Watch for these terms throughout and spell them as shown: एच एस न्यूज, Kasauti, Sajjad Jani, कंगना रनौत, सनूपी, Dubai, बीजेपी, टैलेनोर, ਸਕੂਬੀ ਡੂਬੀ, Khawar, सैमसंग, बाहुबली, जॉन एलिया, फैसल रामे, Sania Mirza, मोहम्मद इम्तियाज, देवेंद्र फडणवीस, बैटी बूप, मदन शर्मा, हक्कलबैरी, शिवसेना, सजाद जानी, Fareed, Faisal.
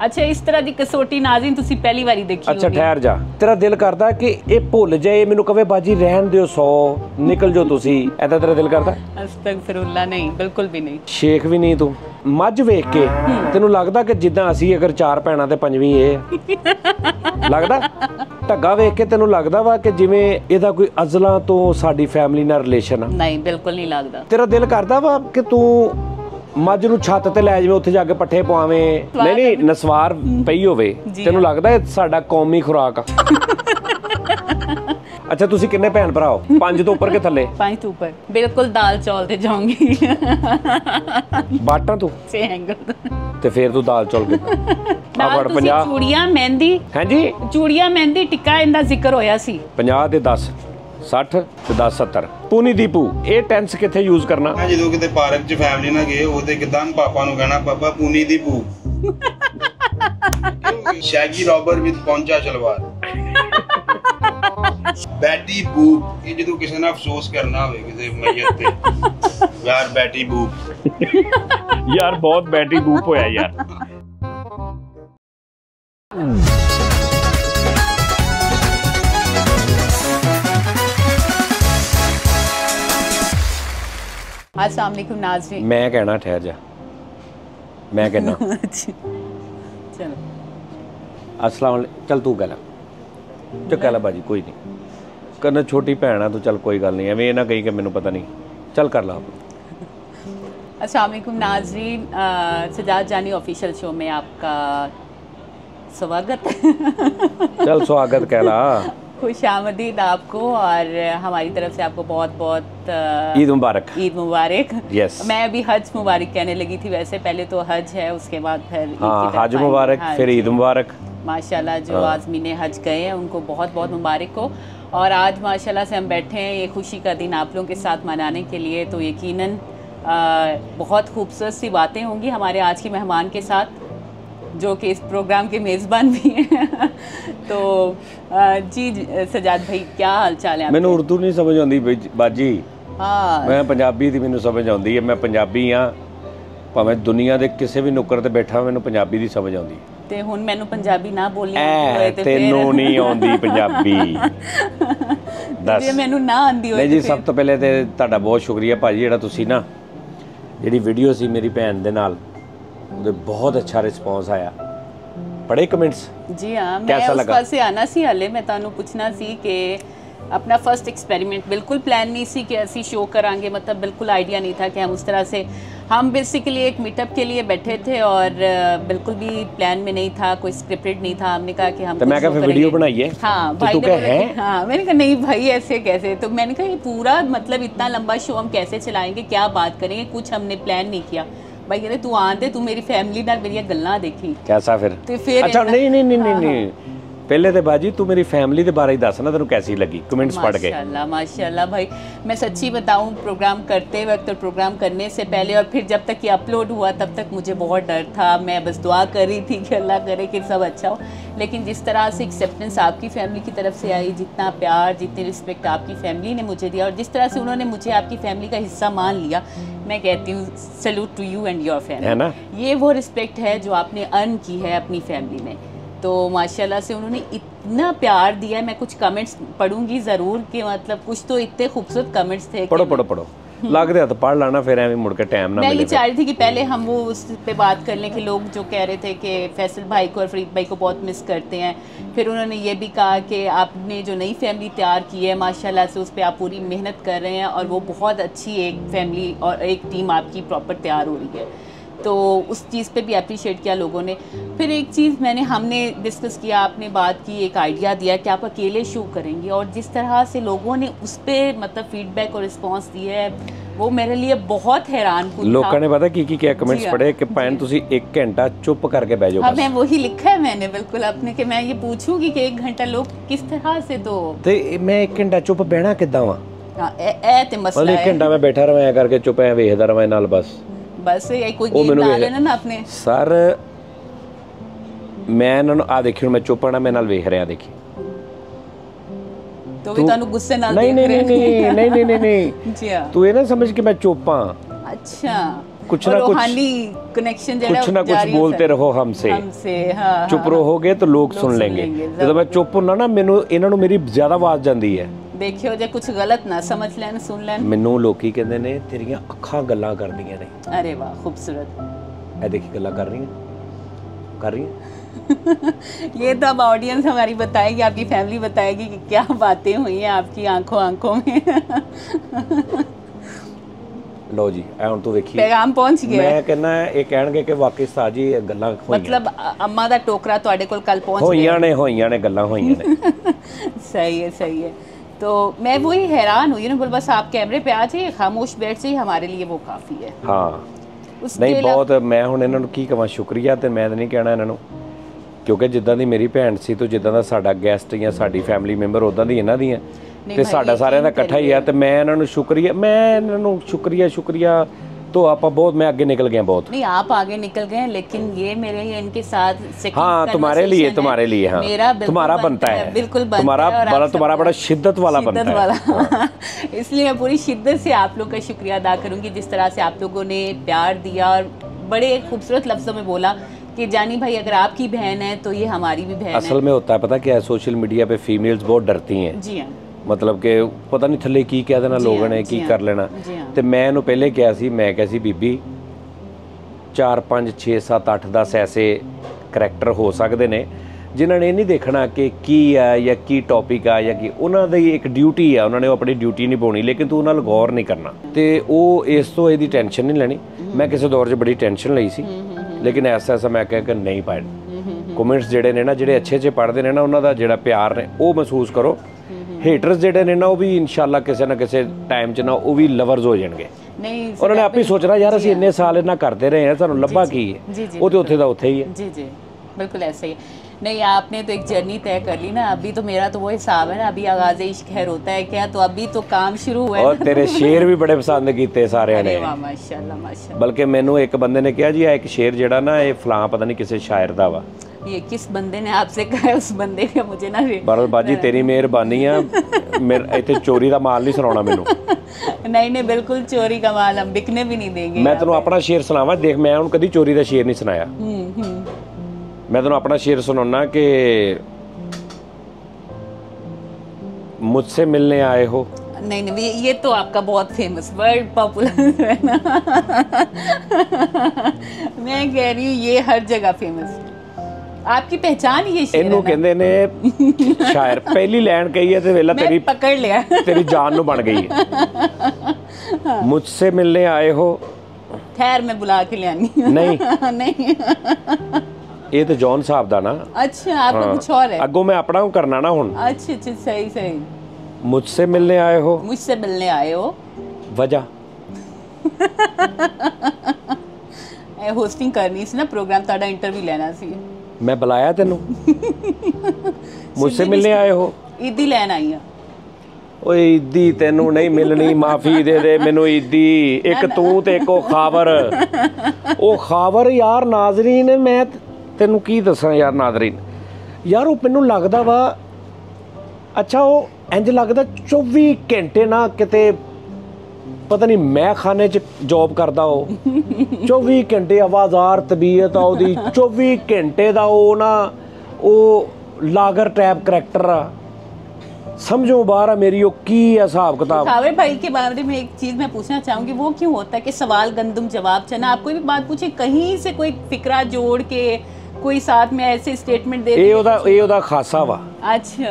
अच्छा इस तरह की कसौटी नाज़रीन तुसी पहली बारी देखी। अच्छा ठहर जा, तेरा दिल करता कि ये भुल जाए, मेनू कवे बाजी रहन दियो, सौ निकल जाओ तुसी, ऐसा तेरा दिल करता? अस्तगफिरुल्लाह, नहीं, बिल्कुल भी नहीं। शेख भी नहीं तू, मज वेख के तेनू लगदा कि जिद्दां असीं अगर चार भैणां ते पंजवीं है लगदा, ढग्गा वेख के तेनू लगदा वा कि जिवें इहदा कोई अजलां तो साडी फैमिली नाल रिलेशन आ? नहीं, बिल्कुल नहीं लगदा। तेरा दिल करदा वा कि तू ਮੱਝ ਨੂੰ ਛੱਤ ਤੇ ਲੈ ਜਾਵੇ, ਉੱਥੇ ਜਾ ਕੇ ਪੱਠੇ ਪਵਾਵੇਂ? ਨਹੀਂ ਨਹੀਂ, ਨਸਵਾਰ ਪਈ ਹੋਵੇ, ਤੈਨੂੰ ਲੱਗਦਾ ਇਹ ਸਾਡਾ ਕੌਮੀ ਖੁਰਾਕ ਆ? अच्छा तुसी कितने भैन भरा हो? पांच तो ऊपर के थले? पांच तो ऊपर, बिल्कुल दाल चौल ते जाऊंगी। बाटा तू छे एंगल ते फिर तू दाल चौल के दाल तुसी चूड़ियां मेहंदी? हां जी, चूड़ियां मेहंदी टिक्का इंदा जिक्र होया सी। 50 ते 10 60 ਤੇ 10 70। ਪੂਨੀ ਦੀਪੂ ਇਹ ਟੈਂਸ ਕਿੱਥੇ ਯੂਜ਼ ਕਰਨਾ? ਜਦੋਂ ਕਿਤੇ ਪਾਰਕ 'ਚ ਫੈਮਿਲੀ ਨਾਲ ਗਏ ਉਹਦੇ ਕਿਦਾਂ ਪਾਪਾ ਨੂੰ ਕਹਿਣਾ ਪਾਪਾ ਪੂਨੀ ਦੀਪੂ ਸ਼ੈਗੀ ਰੌਬਰ ਵਿਦ ਪੌਂਚਾ ਚਲਵਾਰ ਬੈਟੀ ਬੂਪ। ਇਹ ਜਦੋਂ ਕਿਸੇ ਨਾਲ ਅਫਸੋਸ ਕਰਨਾ ਹੋਵੇ ਕਿਸੇ ਮਈਤ ਤੇ, ਯਾਰ ਬੈਟੀ ਬੂਪ, ਯਾਰ ਬਹੁਤ ਬੈਟੀ ਬੂਪ ਹੋਇਆ ਯਾਰ। अस्सलाम वालेकुम नाज़रीन। मैं कहना ठहर जा, मैं कहना चलो अस्सलाम वालेकुम। चल तू कह ला, जो कह ला बाजी, कोई नहीं करना, छोटी भैन है तू, चल कोई गल नहीं, एवें ना कहीं कि मैनू पता नहीं, चल कर ला। अस्सलाम वालेकुम नाज़रीन, सजाद जानी ऑफिशियल शो में आपका स्वागत। चल स्वागत कह ला, खुश आमदीद आपको, और हमारी तरफ से आपको बहुत बहुत ईद मुबारक। ईद मुबारक। यस, मैं अभी हज मुबारक कहने लगी थी, वैसे पहले तो हज है, उसके बाद फिर हज मुबारक, फिर ईद मुबारक। माशाल्लाह जो आज़मीने हज गए हैं उनको बहुत बहुत मुबारक हो। और आज माशाल्लाह से हम बैठे हैं ये खुशी का दिन आप लोगों के साथ मनाने के लिए, तो यकीनन बहुत खूबसूरत सी बातें होंगी हमारे आज के मेहमान के साथ, जो कि इस प्रोग्राम के मेज़बान भी हैं। तो जी सजाद भाई क्या हाल चाल है? मैंने उर्दू नहीं समझ आती बाजी। हाँ मैं पंजाबी थी, मैंने समझ आती है, मैं पंजाबी हाँ, भावें दुनिया के किसी भी नुक्कर ते बैठा, मैंने पंजाबी दी समझ आती है। ते हुन मैनू पंजाबी ना बोली होए ते तैनू नहीं आउंदी पंजाबी दस ते मैनू ना आंदी होए। नहीं जी, सब तो पहले ते तुहाडा बहुत शुक्रिया भाजी, जिहड़ा तुसी ना जिहड़ी वीडियो सी मेरी भैन दे नाल, बहुत अच्छा रिस्पांस आया, बड़े कमेंट्स। जी हाँ, मैं उस पास से आना सी, हले मैं तुहानू पूछना सी कि अपना फर्स्ट एक्सपेरिमेंट बिल्कुल प्लान नहीं सी कि ऐसी शो करांगे, मतलब बिल्कुल आइडिया नहीं था कि हम उस तरह से, हम बेसिकली एक मीटअप के लिए बैठे थे और बिल्कुल भी प्लान में नहीं था, कोई स्क्रिप्टेड नहीं था। हमने कहा कि हम तो मैं कहा वीडियो बनाइए। हाँ भाई ने बोला, हाँ मैंने कहा नहीं भाई ऐसे कैसे, तो मैंने कहा ये पूरा मतलब इतना लंबा शो हम कैसे चलाएँगे, क्या बात करेंगे, कुछ हमने प्लान नहीं किया। भाई कह रहे तू आंदे, तू मेरी फैमिली नाल मेरी गल्लां देखी कैसा फिर ते फिर। अच्छा नहीं नहीं नहीं नहीं, पहले ते बाजी तू मेरी फैमिली दे बारे दस ना, तेनू कैसी लगी कमेंट्स पढ़ के? माशाल्लाह माशाल्लाह भाई, मैं सच्ची बताऊं प्रोग्राम करते वक्त और प्रोग्राम करने से पहले और फिर जब तक ये अपलोड हुआ तब तक मुझे बहुत डर था, मैं बस दुआ कर रही थी कि अल्लाह करे कि सब अच्छा हो। लेकिन जिस तरह से एक्सेप्टेंस आपकी फैमिली की तरफ से आई, जितना प्यार जितनी रिस्पेक्ट आपकी फैमिली ने मुझे दिया, और जिस तरह से उन्होंने मुझे आपकी फैमिली का हिस्सा मान लिया, मैं कहती हूँ salute to you and your family, है ना? ये वो रिस्पेक्ट है जो आपने अर्न की है अपनी फैमिली में। तो माशाल्लाह से उन्होंने इतना प्यार दिया है, मैं कुछ कमेंट्स पढ़ूंगी ज़रूर कि मतलब कुछ तो इतने खूबसूरत कमेंट्स थे। पढ़ो पढ़ो पढ़ो, लग रहा तो पढ़ लाना, फिर ऐसे मुड़ के टाइम ना मिले। मैं ये चाह रही थी कि पहले हम वो उस पे बात कर लें कि लोग जो कह रहे थे कि फैसल भाई को और फरीद भाई को बहुत मिस करते हैं, फिर उन्होंने ये भी कहा कि आपने जो नई फैमिली तैयार की है माशाल्लाह से उस पर आप पूरी मेहनत कर रहे हैं और वो बहुत अच्छी एक फैमिली और एक टीम आपकी प्रॉपर तैयार हो रही है, तो उस चीज़ पे भी अप्रिशिएट किया लोगों ने। फिर एक चीज़ मैंने हमने डिस्कस किया, आपने बात की, एक आइडिया दिया कि आप अकेले शो करेंगे, और जिस तरह से लोगों ने उस पर मतलब फीडबैक और रिस्पांस दिया है वो मेरे लिए बहुत हैरान कुन था। लोगों ने पता की क्या कमेंट्स पढ़े कि पैन तुसी एक घंटा चुप करके बैठ जाओ। हाँ मैं वही लिखा है मैंने बिल्कुल अपने कि मैं ये पूछूंगी कि एक घंटा लोग किस तरह से, तो मैं एक घंटा चुप बहना किदा वहाँ एक घंटा मैं बैठा रहा करके चुप है वेखदा रहा नाल बस बस ये कोई गेम डाल लेना ना आपने। सर मैं ना आ देखियो मैं चुपड़ा मैं नाल वेख रहा देखी तो भी तानु गुस्से नाल देख रहे नहीं नहीं नहीं नहीं नहीं जी हां तू ये ना समझ के मैं चुप हां। अच्छा कुछ ना कुछ कनेक्शन, कुछ ना कुछ बोलते रहो हमसे, हाँ, चुप रहोगे तो लोग सुन लेंगे। जब मैं चुप होना ना मैनू इन्हां नूं मेरी ज्यादा आवाज जांदी है, देखियो जे कुछ गलत ना समझ लैन सुन लैन। मैनू लोकी कहंदे ने तेरियां अखां गल्लां करदियां ने। अरे वाह खूबसूरत, ए देखी गल्लां कर रही है। ये तो अब ऑडियंस हमारी बताएगी, आपकी फैमिली बताएगी कि क्या बातें हुई हैं आपकी आंखों में। लो जी ਹੁਣ तो देखिए पैगाम पहुंच गया। मैं कहना है ਇਹ ਕਹਿਣਗੇ ਕਿ ਵਾਕਈ ਸਾਜੀ ਗੱਲਾਂ ਹੋਈਆਂ, ਮਤਲਬ ਅੰਮਾ ਦਾ ਟੋਕਰਾ ਤੁਹਾਡੇ ਕੋਲ ਕੱਲ ਪਹੁੰਚ ਗਿਆ। ਹੋਈਆਂ ਨੇ ਗੱਲਾਂ ਹੋਈਆਂ ਨੇ। सही है सही है। तो मैं वही हैरान हुई ना, बस आप कैमरे पे आ जाइए, खामोश बैठ जाइए, हमारे लिए वो काफ़ी है। हाँ नहीं बहुत, मैं ਹੁਣ ਇਹਨਾਂ ਨੂੰ ਕੀ ਕਹਾਂ ਸ਼ੁਕਰੀਆ ਤੇ ਮੈਂ ਨਹੀਂ ਕਹਿਣਾ ਇਹਨਾਂ ਨੂੰ, ਕਿਉਂਕਿ ਜਿੱਦਾਂ ਦੀ ਮੇਰੀ ਭੈਣ ਸੀ ਤੇ ਜਿੱਦਾਂ ਦਾ ਸਾਡਾ ਗੈਸਟ ਜਾਂ ਸਾਡੀ ਫੈਮਿਲੀ ਮੈਂਬਰ ਉਦਾਂ ਦੀ ਇਹਨਾਂ ਦੀ ਹੈ ਤੇ ਸਾਡਾ ਸਾਰਿਆਂ ਦਾ ਇਕੱਠਾ ਹੀ ਆ। ਤੇ ਮੈਂ ਇਹਨਾਂ ਨੂੰ ਸ਼ੁਕਰੀਆ, शुक्रिया तो आप बहुत, मैं आगे निकल गया बहुत। नहीं आप आगे निकल गए, लेकिन ये मेरे इनके साथ सेकंड, हाँ तुम्हारे लिए हाँ मेरा तुम्हारा बनता है, बिल्कुल तुम्हारा बड़ा शिद्दत वाला बनता है। इसलिए मैं पूरी शिद्दत से आप लोग का शुक्रिया अदा करूँगी, जिस तरह से आप लोगों ने प्यार दिया और बड़े खूबसूरत लफ्ज़ों में बोला कि जानी भाई अगर आपकी बहन है तो ये हमारी भी बहन है। असल में होता है पता क्या, सोशल मीडिया पे फीमेल्स बहुत डरती हैं। जी हाँ, मतलब कि पता नहीं थल्ले की कह देना लोगों ने, की कर लेना। तो मैं इन्हों पहले क्या सी, मैं क्या सी बीबी 4 5 6 7 8 10 ऐसे करैक्टर हो सकते ने जिन्होंने नहीं देखना कि की है या की टॉपिक है या की, उन्होंने एक ड्यूटी है, उन्होंने अपनी ड्यूटी निभानी, लेकिन तू उन्होंने गौर नहीं करना। तो वो इस तो यदि टेंशन नहीं लैनी। मैं किसी दौर च बड़ी टेंशन ली सी, लेकिन ऐसा मैं कह नहीं पाए। कमेंट्स जोड़े ने ना, जो अच्छे पढ़ते हैं ना, उन्होंने जो प्यार ने वो महसूस करो। हेटर्स जेडे ने ना वो भी इंशाल्लाह किसी ना किसी टाइम च ना वो भी लवर्स हो जाएंगे। नहीं उन्होंने आप ही सोचना यार असं इन्ने साल इन्ना करते रहे हैं, सानू लब्भा की है वो तो उत्थे दा उत्थे ही है। जी जी बिल्कुल ऐसा ही है। नहीं आपने तो एक जर्नी तय कर ली ना। अभी तो मेरा तो वो हिसाब है ना, अभी आगाज़ इश्क है रोता है क्या, तो अभी तो काम शुरू हुआ है। और तेरे शेर भी बड़े पसंद किए सारे ने, माशाल्लाह माशाल्लाह। बल्कि मैनू एक बंदे ने कहा जी एक शेर जड़ा ना ये फलां पता नहीं किसी शायर दा वा। ये किस बंदे ने आपसे कहा? उस बंदे ने मुझे ना। बरल बाजी तेरी मेहरबानी है, मेरे इतने चोरी का माल नहीं सुना मैनू। नहीं नहीं बिल्कुल चोरी का माल हम बिकने भी नहीं देंगे। मैं तेन अपना शेर सुनावा, देख मैं हूँ कभी चोरी का शेर नहीं सुनाया। मैं तेन अपना शेर सुना कि मुझसे मिलने आए हो। नहीं नहीं ये तो आपका बहुत फेमस वर्ल्ड पॉपुलर है ना। मैं कह रही हूँ ये हर जगह फेमस है, आपकी पहचान ये शेर है। इनू कहंदे ने शायर, पहली लाइन कही है ते वेला तेरी पकड़ लिया। तेरी जान नु बन गई है। मुझसे मिलने आए हो, खैर मैं बुला के ले आनी। नहीं नहीं ये तो जॉन साहब दा ना। अच्छा आपका कुछ और है, अगो मैं अपना करना ना हुन। अच्छा सही सही। मुझसे मिलने आए हो, मुझसे मिलने आए हो, वजह होस्टिंग करनी सी ना प्रोग्राम ताड़ा, इंटरव्यू लेना सी। मैं बुलाया तेनू मुझसे मिलने आए हो, ईदी लैन आई है। ओए ईदी तेनू नहीं मिलनी, माफी दे दे मैनू ईदी। एक तू ते एक खावर। ओ खावर यार नाजरीन मैं तेनू की दसा यार नाजरीन यार, वो मैनू लगता वा अच्छा वो इंज लगता 24 घंटे ना किते पता नहीं मैं खाने च जॉब करता हो। 24 घंटे आवाज़ार तबीयत आउदी, 24 घंटे का वो ना वो लागर टैप करैक्टर आ, समझो बाहर मेरी वो की है हिसाब किताब। खावर भाई के बारे में एक चीज़ मैं पूछना चाहूँगी, वो क्यों होता है कि सवाल गंदम जवाब चना? आप कोई भी बात पूछे कहीं से कोई फिकरा जोड़ के कोई साथ में ऐसे स्टेटमेंट दे, ये ओदा खासा वा। अच्छा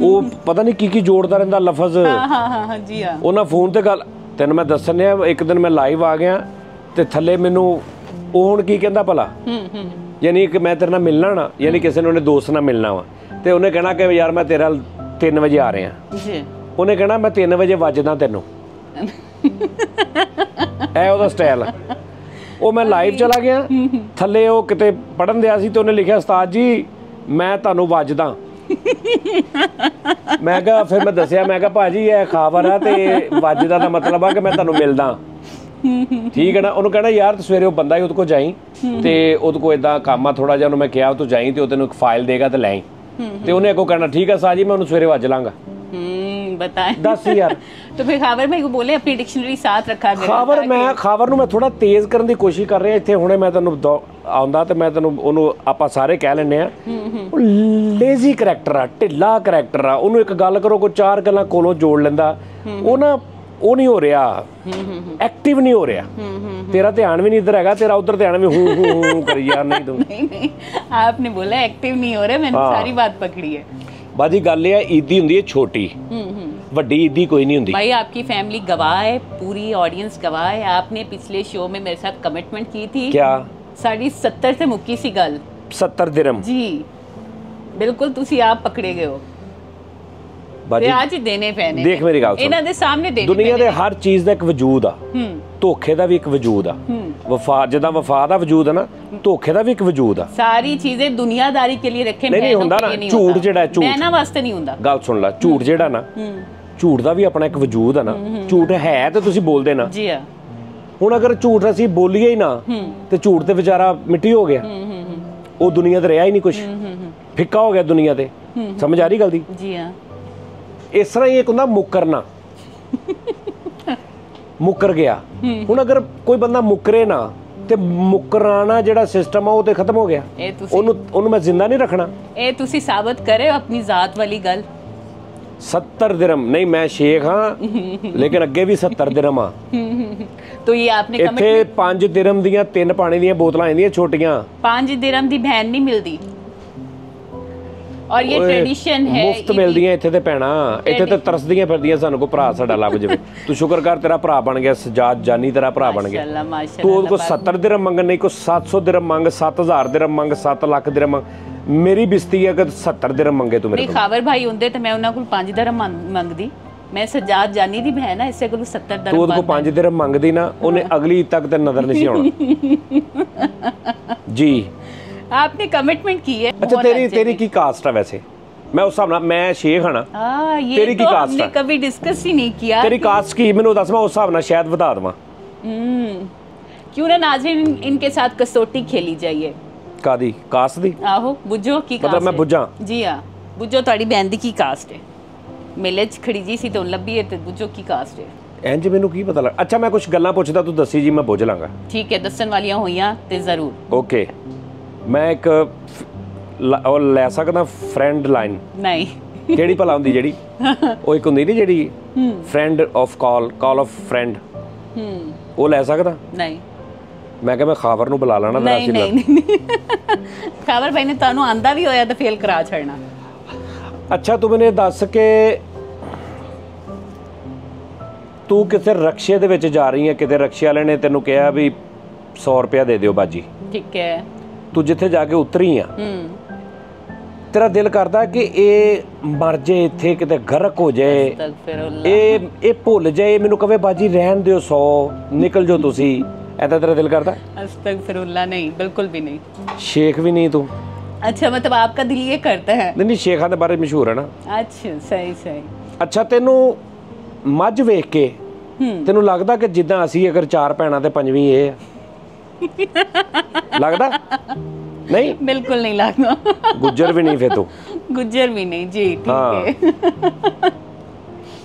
वो पता नहीं की जोड़ता रहता लफज। हाँ जी हाँ, वो ना फोन से गल तेन मैं दसन है। एक दिन मैं लाइव आ गया तो थले मैनू वो हूँ की कहता भला, यानी कि मैं तेरे ना मिलना ना, यानी किसी ने उन्हें दोस्त ना मिलना वा तो उन्हें कहना कि यार मैं तेरा 3 बजे आ रहा, उन्हें कहना मैं 3 बजे वजदा तेनों। ए ओदा स्टाइल वो मैं लाइव चला गया, थले वो किते पढ़न दिया सी तो उन्हें लिखा उस्ताद जी मैं तुहानूं वजदा। मैं कहा फिर मैं दसिया, मैं कहा भाजी ये खावर है तो वजदा का मतलब आ कि मैं तुहानूं मिलदा, ठीक है ना। उन्होंने कहना यार सवेरे बंदा ही उदको जाई तो उदको इदा काम आ थोड़ा जहा, मैं कहा तू जाई तो तेन एक फाइल देगा तो लै, तो उन्हें अगो कहना ठीक है साजी मैं उन्होंने सवेरे वज लाँगा। टाइम बताएं 10 ईयर। तो फिर खावर भाई को बोले अपनी डिक्शनरी साथ रखा करें। खावर मैं ਖਾਵਰ ਨੂੰ ਮੈਂ ਥੋੜਾ ਤੇਜ਼ ਕਰਨ ਦੀ ਕੋਸ਼ਿਸ਼ ਕਰ ਰਿਹਾ ਇੱਥੇ ਹੁਣੇ ਮੈਂ ਤੁਹਾਨੂੰ ਆਉਂਦਾ ਤੇ ਮੈਂ ਤੁਹਾਨੂੰ ਉਹਨੂੰ ਆਪਾਂ ਸਾਰੇ ਕਹਿ ਲੈਣੇ ਆ ਉਹ ਲੇਜ਼ੀ ਕੈਰੈਕਟਰ ਆ ਢਿੱਲਾ ਕੈਰੈਕਟਰ ਆ ਉਹਨੂੰ ਇੱਕ ਗੱਲ ਕਰੋ ਕੋ ਚਾਰ ਗੱਲਾਂ ਕੋਲੋਂ ਜੋੜ ਲੈਂਦਾ ਉਹ ਨਾ ਉਹ ਨਹੀਂ ਹੋ ਰਿਹਾ ਐਕਟਿਵ ਨਹੀਂ ਹੋ ਰਿਹਾ तेरा ध्यान भी नहीं इधर है तेरा उधर ध्यान भी हूं कर यार नहीं तुम नहीं आपने बोला एक्टिव नहीं हो रहा मैंने सारी बात पकड़ी है बाजी गल है ईदी हुंदी है छोटी ਵੱਡੀ ईदी कोई नहीं हुंदी भाई आपकी फैमिली गवाह है पूरी ऑडियंस गवाह है आपने पिछले शो में मेरे साथ कमिटमेंट की थी क्या 70 से मुक्की सी गल 70 दिरहम जी बिल्कुल ਤੁਸੀਂ ਆਪ ਪਕੜੇ ਗਏ ਹੋ झूठ ਜਿਹੜਾ ਨਾ ਝੂਠ ਦਾ ਵੀ ਆਪਣਾ ਇੱਕ ਵਜੂਦ ਆ ਨਾ ਝੂਠ ਹੈ ਤੇ ਤੁਸੀਂ ਬੋਲਦੇ ਨਾ ਜੀ ਹਾਂ ਹੁਣ ਅਗਰ ਝੂਠ ਅਸੀਂ ਬੋਲੀਏ ਹੀ ਨਾ ਤੇ ਝੂਠ ਤੇ ਵਿਚਾਰਾ ਮਿੱਟੀ ਹੋ ਗਿਆ ਉਹ ਦੁਨੀਆ ਤੇ ਰਿਹਾ ਹੀ ਨਹੀਂ ਕੁਛ ਫਿੱਕਾ ਹੋ ਗਿਆ ਦੁਨੀਆ ਤੇ ਸਮਝ ਆ ਰਹੀ ਗੱਲ ਦੀ ਜੀ ਹਾਂ इस तरह ही एक होंगे मुकरना मुकर गया हूँ अगर कोई बंदा मुकरे ना तो मुकराना जो सिस्टम है खत्म हो गया मैं जिंदा नहीं रखना ए तुसी साबित करे अपनी जात वाली गल 70 दिरहम नहीं मैं शेख हाँ लेकिन अगे भी 70 दिरहम हाँ तो ये आपने इतने 5 दिरहम दियाँ 3 पानी दियाँ बोतलां आंदियां छोटियां 5 दिरहम दी भैन नहीं मिलती और ये ट्रेडिशन है मुफ्त मिलदी है इथे ते पैणा इथे ते तरसदियां फिरदियां सानू को भरा साडा लभ जावे तू शुक्र कर तेरा भरा बन गया सजाद जानी तेरा भरा बन गया माशाल्लाह माशाल्लाह तू को 70 दिरहम मंगन नहीं को 700 दिरहम मंग 7000 दिरहम मंग 7 लाख दिरहम मंग मेरी बिस्ती है अगर 70 दिरहम मंगे तू मेरे खावर भाई हुंदे ते मैं उना कोल 5 दिरहम मंगदी मैं सजाद जानी दी भैन है इससे कोल 70 दिरहम तू को 5 दिरहम मंगदी ना ओने अगली तक ते नजर नहीं आउणा जी आपने कमिटमेंट की है अच्छा तेरी की कास्ट है वैसे मैं उस हिसाब ना मैं शेख हूं ना ये तेरी तो की कास्ट हमने कभी डिस्कस ही नहीं किया तेरी कास्ट की मैंने दस मैं उस हिसाब ना शायद बता दूं क्यों ना नाज़रीन इनके साथ कसौटी खेली जाइए कादी कास्ट दी आहो बुझो की कास्ट मतलब मैं बुझा जी हां बुझो तुम्हारी बहन दी की कास्ट है मिलेज खड़ी जी सी तो लब्बी है ते बुझो की कास्ट है ਇੰਜ ਮੈਨੂੰ ਕੀ ਪਤਾ ਲੱਗ अच्छा मैं कुछ गल्ला पूछदा तू दसी जी मैं बुझ लांगा ठीक है दसन वालियां होइयां ते जरूर ओके मैं एक और ले सकदा फ्रेंड लाइन नहीं ਜਿਹੜੀ ਭਲਾ ਹੁੰਦੀ ਜਿਹੜੀ ਉਹ ਇੱਕ ਹੁੰਦੀ ਨਹੀਂ ਜਿਹੜੀ friend of call of friend ਉਹ ਲੈ ਸਕਦਾ ਨਹੀਂ ਮੈਂ ਕਿਹਾ ਮੈਂ ਖਾਵਰ ਨੂੰ ਬੁਲਾ ਲੈਣਾ ਤਾਂ ਅਸੀਂ ਨਹੀਂ ਖਾਵਰ ਭਾਈ ਨੇ ਤੁਹਾਨੂੰ ਆਂਦਾ ਵੀ ਹੋਇਆ ਤਾਂ ਫੇਲ ਕਰਾ ਛੜਨਾ ਅੱਛਾ ਤੂੰ ਮੈਨੂੰ ਦੱਸ ਕੇ ਤੂੰ ਕਿਸੇ ਰਕਸ਼ੇ ਦੇ ਵਿੱਚ ਜਾ ਰਹੀ ਹੈ ਕਿਤੇ ਰਕਸ਼ੇ ਵਾਲੇ ਨੇ ਤੈਨੂੰ ਕਿਹਾ ਵੀ 100 ਰੁਪਿਆ ਦੇ ਦਿਓ ਬਾਜੀ ਠੀਕ ਹੈ ਤੂੰ ਜਿੱਥੇ ਜਾ ਕੇ ਉਤਰੀ ਆ ਤੇਰਾ ਦਿਲ ਕਰਦਾ ਕਿ ਇਹ ਮਰ ਜੇ ਇੱਥੇ ਕਿਤੇ ਗਰਕ ਹੋ ਜਾਏ ਇਹ ਭੁੱਲ ਜਾਏ ਮੈਨੂੰ ਕਵੇ ਬਾਜੀ ਰਹਿਣ ਦਿਓ 100 ਨਿਕਲ ਜਾਓ ਤੁਸੀਂ ਐਦਾਂ ਤੇਰਾ ਦਿਲ ਕਰਦਾ ਅਸਤਗਫਿਰullah ਨਹੀਂ ਬਿਲਕੁਲ ਵੀ ਨਹੀਂ ਸ਼ੇਖ ਵੀ ਨਹੀਂ ਤੂੰ ਅੱਛਾ ਮਤਲਬ ਆਪਕਾ ਦਿਲ ਇਹ ਕਰਦਾ ਹੈ ਨਹੀਂ ਸ਼ੇਖਾਂ ਦੇ ਬਾਰੇ ਮਸ਼ਹੂਰ ਹੈ ਨਾ ਅੱਛਾ ਸਹੀ ਸਹੀ ਅੱਛਾ ਤੈਨੂੰ ਮੱਝ ਵੇਖ ਕੇ ਤੈਨੂੰ ਲੱਗਦਾ ਕਿ ਜਿੱਦਾਂ ਅਸੀਂ ਅਗਰ 4 ਭੈਣਾਂ ਤੇ 5ਵੀਂ ਇਹ लगदा नहीं बिल्कुल नहीं लगदा गुजर भी नहीं फिर तो गुजर भी नहीं जी ठीक है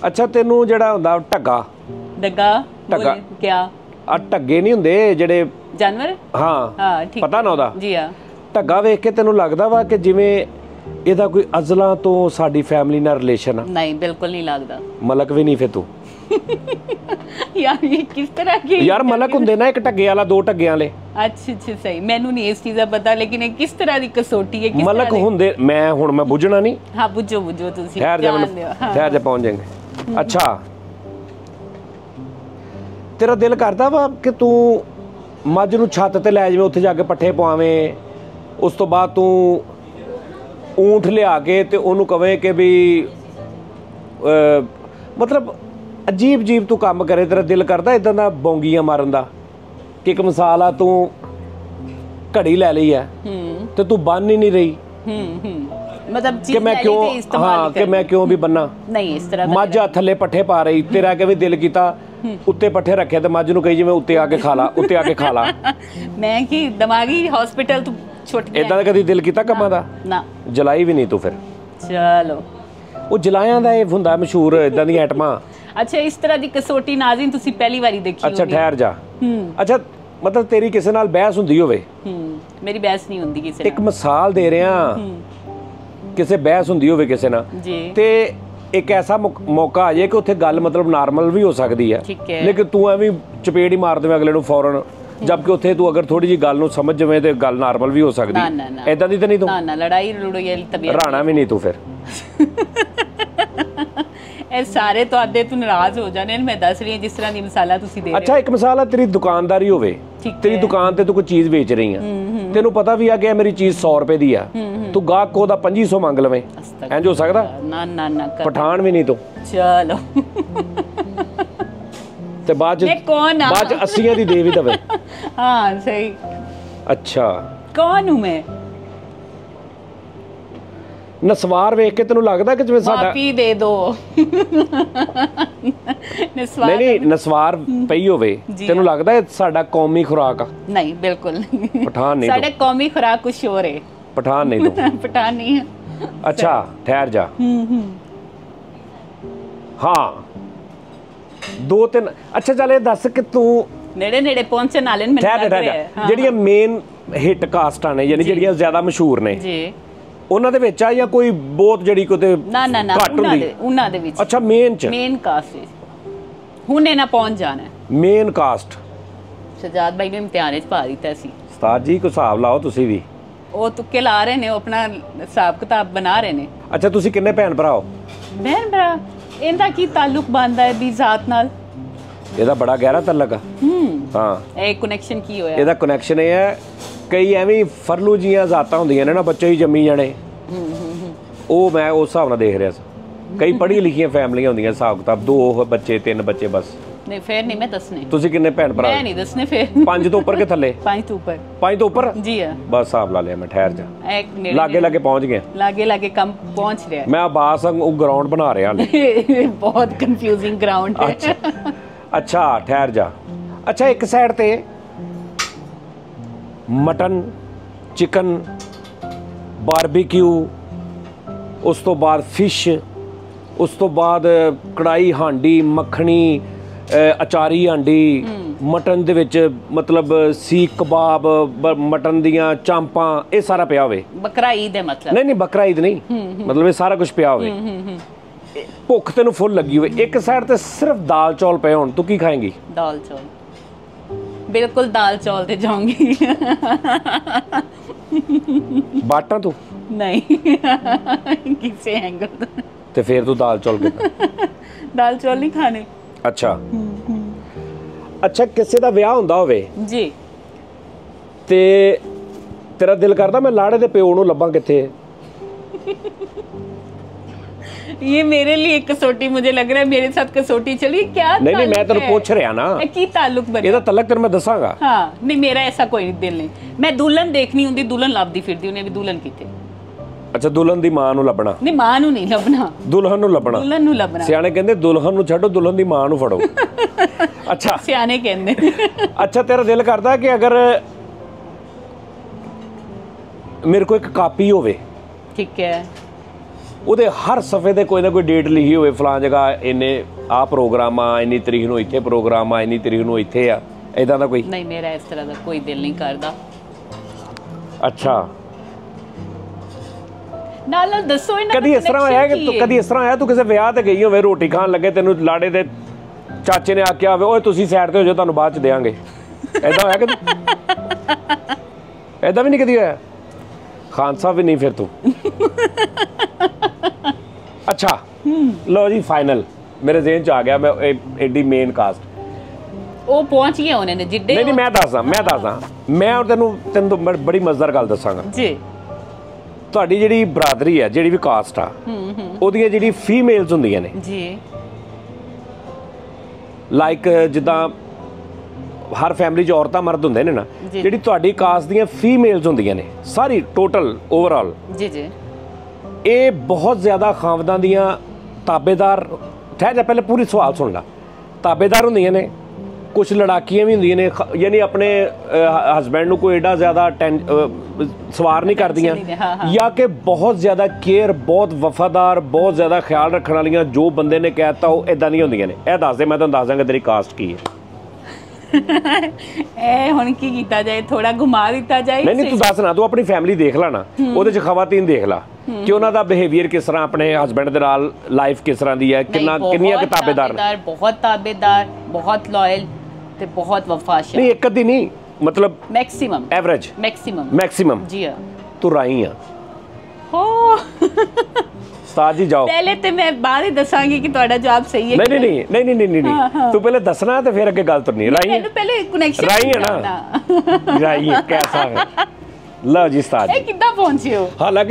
अच्छा तेनू जेड़ा हुंदा ढग्गा ढग्गा ढग्गा क्या आ ढग्गे नहीं हुंदे जेड़े जानवर हां हां ठीक पता ना ओदा जी हां ढग्गा वेख के तेनू लगदा वा कि जिवें एदा कोई अजला तो साडी फैमिली नाल रिलेशन आ नहीं बिल्कुल नहीं लगदा मलक भी नहीं फिर तो यार ये किस तरह की यार मलक हुंदे ना एक ढग्गे वाला दो ढग्गे वाले अच्छा अच्छा सही मैनू नहीं इस चीज़ दा पता लेकिन एक किस तरह दी कसौटी है किस मलक हुंदे मैं हुण मैं बुझना नहीं हां बुझो बुझो तुसी ठहर जा मैं ठहर जा पहुंच जाएंगे अच्छा तेरा दिल करदा वा कि तू ਮੱਝ ਨੂੰ ਛੱਤ ਤੇ ਲੈ ਜਾਵੇਂ ਉੱਥੇ ਜਾ ਕੇ ਪੱਠੇ ਪਾਵੇਂ ਉਸ ਤੋਂ ਬਾਅਦ ਤੂੰ ਊਂਠ ਲਿਆ ਕੇ ਤੇ ਉਹਨੂੰ ਕਵੇਂ ਕਿ ਵੀ ਮਤਲਬ अजीब अजीब तू काम करे तेरा दिल करता इदा दा बौंगियां मारन दा कि एक मसाला तू घड़ी ले ली है तो तू बन ही नहीं रही मतलब चीज मैं क्यों हां कि मैं क्यों भी बनना नहीं इस तरह माझा थले पट्ठे पा रही तेरा के भी दिल कीता ਉੱਤੇ ਪੱਠੇ ਰੱਖਿਆ ਤੇ ਮੱਝ ਨੂੰ ਕਹੀ ਜਿਵੇਂ ਉੱਤੇ ਆ ਕੇ ਖਾ ਲਾ ਉੱਤੇ ਆ ਕੇ ਖਾ ਲਾ ਮੈਂ ਕਿ ਦਿਮਾਗੀ ਹਸਪੀਟਲ ਤੂੰ ਛੁੱਟ ਗਿਆ ਇਦਾਂ ਦਾ ਕਦੀ ਦਿਲ ਕੀਤਾ ਕੰਮਾਂ ਦਾ ਨਾ ਜਲਾਈ ਵੀ ਨਹੀਂ ਤੂੰ ਫਿਰ ਚਲੋ वो जलाया का ये हुंदा मशहूर इदां दी आइटमां। अच्छा इस तरह दी कसौटी नाज़रीन तुसीं पहली बारी देखी? अच्छा ठहर जा। अच्छा मतलब तेरी किसी नाल बहस हुंदी होवे? मेरी बहस नहीं हुंदी किसी नाल। एक मिसाल दे रहा किसी बहस हुंदी होवे किसी नाल ते एक ऐसा मौका आ जाए कि उत्थे गल मतलब नॉर्मल भी हो सकती है लेकिन तू एवें चपेड़ ही मार देवें अगले नूं फौरन, जबकि उत्थे तू अगर थोड़ी जी गल नूं समझ जावें ते गल नॉर्मल भी हो सकती है। इदां दी ते नहीं तू? ना ना लड़ाई लड़ोई वाली तबीयत राणा भी नहीं तू फिर। ए सारे तुहाडे तू नाराज हो जाने मैं दस रही जिस तरह दी मिसाल तुसी दे रहे हो। अच्छा एक मिसाल है तेरी दुकानदारी होवे, तेरी दुकान ते तू कोई चीज बेच रही है तेनू पता भी आ कि मेरी चीज 100 रुपए दी है तू गाहक को दा 2500 मंग लवें इंज हो सकदा? ना ना ना पठान भी नहीं तू। चलो ते बाद बाद 80 दी दे भी दवे। हां सही। अच्छा कौन हूं मैं? नसवार वेख के तेनू लगदा कि जिवें साडा माफी दे दो नसवार नहीं नसवार पई होवे तेनू लगदा है साडा कौमी खुराक? नहीं बिल्कुल नहीं पठान नहीं साडा कौमी खुराक कुछ और है। पठान नहीं तो पठान नहीं है। अच्छा ठहर जा। हाँ दो तीन। अच्छा चल ये दस कि तू नेड़े नेड़े पहुंचने वाले ने। ठहर ठहर जा जड़ियां मेन हिट कास्टां ने यानी जड़ियां ज्यादा मशहूर ने जी उन्हां दे विच आ या कोई बहुत जड़ी कोते ना ना ना उन्हां दे विच। अच्छा मेन च मेन कास्ट हुन इना पहुंच जाना है मेन कास्ट। सजाद भाई ने इम्तिहान च पा दिता सी। उस्ताद जी को हिसाब लाओ तुसी भी ਉਹ ਤੁੱਕੇ ਲਾ ਰਹੇ ਨੇ ਉਹ ਆਪਣਾ ਹਿਸਾਬ ਕਿਤਾਬ ਬਣਾ ਰਹੇ ਨੇ। ਅੱਛਾ ਤੁਸੀਂ ਕਿੰਨੇ ਭੈਣ ਭਰਾ ਹੋ? ਭੈਣ ਭਰਾ ਇਹਦਾ ਕੀ ਤਾਲੁਕ ਬੰਦਾ ਹੈ ਵੀ ਜ਼ਾਤ ਨਾਲ? ਇਹਦਾ ਬੜਾ ਗਹਿਰਾ ਤਾਲੁਕ ਆ। ਹਾਂ ਇਹ ਕਨੈਕਸ਼ਨ ਕੀ ਹੋਇਆ? ਇਹਦਾ ਕਨੈਕਸ਼ਨ ਇਹ ਹੈ ਕਈ ਐਵੇਂ ਫਰਲੂ ਜੀਆਂ ਜ਼ਾਤਾਂ ਹੁੰਦੀਆਂ ਨੇ ਨਾ ਬੱਚੇ ਹੀ ਜੰਮੀ ਜਾਣੇ ਉਹ ਮੈਂ ਉਸ ਹਿਸਾਬ ਨਾਲ ਦੇਖ ਰਿਹਾ ਸੀ। ਕਈ ਪੜ੍ਹੀ ਲਿਖੀਆਂ ਫੈਮਲੀਆਂ ਹੁੰਦੀਆਂ ਹਿਸਾਬ ਕਿਤਾਬ ਦੋ ਬੱਚੇ ਤਿੰਨ ਬੱਚੇ ਬਸ। ਨਹੀਂ ਫੇਰ ਨਹੀਂ ਮੈਂ ਦੱਸਨੇ। ਤੁਸੀਂ ਕਿੰਨੇ ਭੈਣ ਭਰਾ? ਮੈਂ ਨਹੀਂ ਦੱਸਨੇ ਫੇਰ। ਪੰਜ ਤੋਂ ਉੱਪਰ ਕੇ ਥੱਲੇ? ਪੰਜ ਤੋਂ ਉੱਪਰ। ਪੰਜ ਤੋਂ ਉੱਪਰ ਜੀ ਹਾਂ। ਬਸ ਹਿਸਾਬ ਲਾ ਲਿਆ ਮੈਂ। ਠਹਿਰ ਜਾ ਲਾਗੇ ਲਾਗੇ ਪਹੁੰਚ ਗਿਆ। ਲਾਗੇ ਲਾਗੇ ਕੰਮ ਪਹੁੰਚ ਰਿਹਾ ਮੈਂ ਆਬਾਸ ਉਹ ਗਰਾਊਂਡ ਬਣਾ ਰਿਹਾ ਹਾਲੇ। ਬਹੁਤ ਕਨਫਿਊਜ਼ਿੰਗ ਗਰਾਊਂਡ ਹੈ। ਅੱਛਾ ਠਹਿਰ ਜਾ। ਅੱਛਾ ਇੱਕ ਸਾਈਡ ਤੇ ਮਟਨ ਚਿਕਨ ਬਾਰਬੀਕਿਊ ਉਸ ਤੋਂ ਬਾਅਦ ਫਿਸ਼ ਉਸ ਤੋਂ ਬਾਅਦ ਕੜਾਈ ਹਾਂਡੀ ਮੱਖਣੀ अचारी आंडी मटन दे विच मतलब सीख कबाब मटन दियां चांपा ये सारा पिया होवे। बकरा ईद है मतलब? नहीं नहीं बकरा ईद नहीं मतलब ये सारा कुछ पिया होवे भुख तेनू फुल लगी होवे। एक साइड ते सिर्फ दाल चौल पे होन तू की खाएंगी? दाल चौल बिल्कुल दाल चौल ते जाऊंगी। बाटा तू? नहीं किसे एंगल ते फिर तू दाल चौल कितना? दाल चौल नहीं खाने। अच्छा अच्छा किसी का विआह हुंदा होवे जी ते तेरा दिल करदा मैं लाड़े दे पिओ नूं लभां किथे? ये मेरे लिए कसौटी मुझे लग रहा है मेरे साथ कसौटी चली क्या? नहीं नहीं मैं तेरे पूछ रहा ना की ताल्लुक बने एदा तलक तेरे मैं दसांगा। हां नहीं मेरा ऐसा कोई दिल नहीं मैं दुल्हन देखनी हुंदी दुल्हन लभदी फिरदी उन्हें भी दुल्हन किथे। अच्छा दुल्हन दी मां नूं लभना? नहीं मां नूं नहीं लभना दुल्हन नूं लभना। दुल्हन नूं लभना सियाणे कहंदे दुल्हन नूं छड्डो दुल्हन दी मां नूं फड़ो। अच्छा सियाणे कहंदे। अच्छा तेरा दिल करदा कि अगर मेरे को एक कापी होवे ठीक है ਉਹਦੇ हर सफ़े ते कोई ना कोई डेट लिखी होवे फलां जगह इन्ने आ प्रोग्राम आ इन्नी तरीक नूं इत्थे प्रोग्राम आ इन्नी तरीक नूं इत्थे आ इदां दा कोई? नहीं मेरा इस तरह दा कोई दिल नहीं करदा। अच्छा नाल दसो इना कदी इस तरह होया कि तू कदी इस तरह होया तू किसी विआह ते गई होवे रोटी खान लगे तेनू लाड़े दे चाचे ने आख्या होवे ओए तुसी साइड ते हो जाओ तुहानू बाद च देवांगे ऐदा होया कि? ऐदा भी नहीं कदी होया? खान साहब भी नहीं फिर तू। अच्छा लो जी फाइनल मेरे ज़हन च आ गया मैं एडी मेन कास्ट ਉਹ ਪਹੁੰਚ ਗਏ ਉਹਨੇ ਨੇ ਜਿੱਡੇ। ਨਹੀਂ ਮੈਂ ਦੱਸਾਂ ਮੈਂ ਔਰ ਤੈਨੂੰ ਬੜੀ ਮਜ਼ੇਦਾਰ ਗੱਲ ਦੱਸਾਂਗਾ ਜੀ। ਤੁਹਾਡੀ ਜਿਹੜੀ ਬਰਾਦਰੀ ਆ ਜਿਹੜੀ ਵੀ ਕਾਸਟ ਆ ਉਹਦੀਆਂ ਜਿਹੜੀ ਫੀਮੇਲਸ ਹੁੰਦੀਆਂ ਨੇ ਜੀ ਲਾਈਕ ਜਿੱਦਾਂ ਹਰ ਫੈਮਿਲੀ 'ਚ ਔਰਤਾਂ ਮਰਦ ਹੁੰਦੇ ਨੇ ਨਾ ਜਿਹੜੀ ਤੁਹਾਡੀ ਕਾਸਟ ਦੀਆਂ ਫੀਮੇਲਸ ਹੁੰਦੀਆਂ ਨੇ ਸਾਰੀ ਟੋਟਲ ਓਵਰਆਲ ਜੀ ਜੀ ਇਹ ਬਹੁਤ ਜ਼ਿਆਦਾ ਖਾਵਦਾਂ ਦੀਆਂ ਤਾਬੇਦਾਰ। ਠਹਿ ਜਾ ਪਹਿਲੇ ਪੂਰੀ ਸਵਾਲ ਸੁਣ ਲਾ। ਤਾਬੇਦਾਰ ਹੁੰਦੀਆਂ ਨੇ कुछ लड़ाकियाँ भी होंगे ने यानी अपने हसबैंड को एडा ज़्यादा सवार नहीं कर दिया या कि बहुत ज़्यादा केयर बहुत वफादार बहुत ज़्यादा ख्याल रखने वाली जो बंदे ने कहता वो इदा नहीं होंगे ने यह दस दे मैं तुम दस देंगे तेरी कास्ट की है हालांकि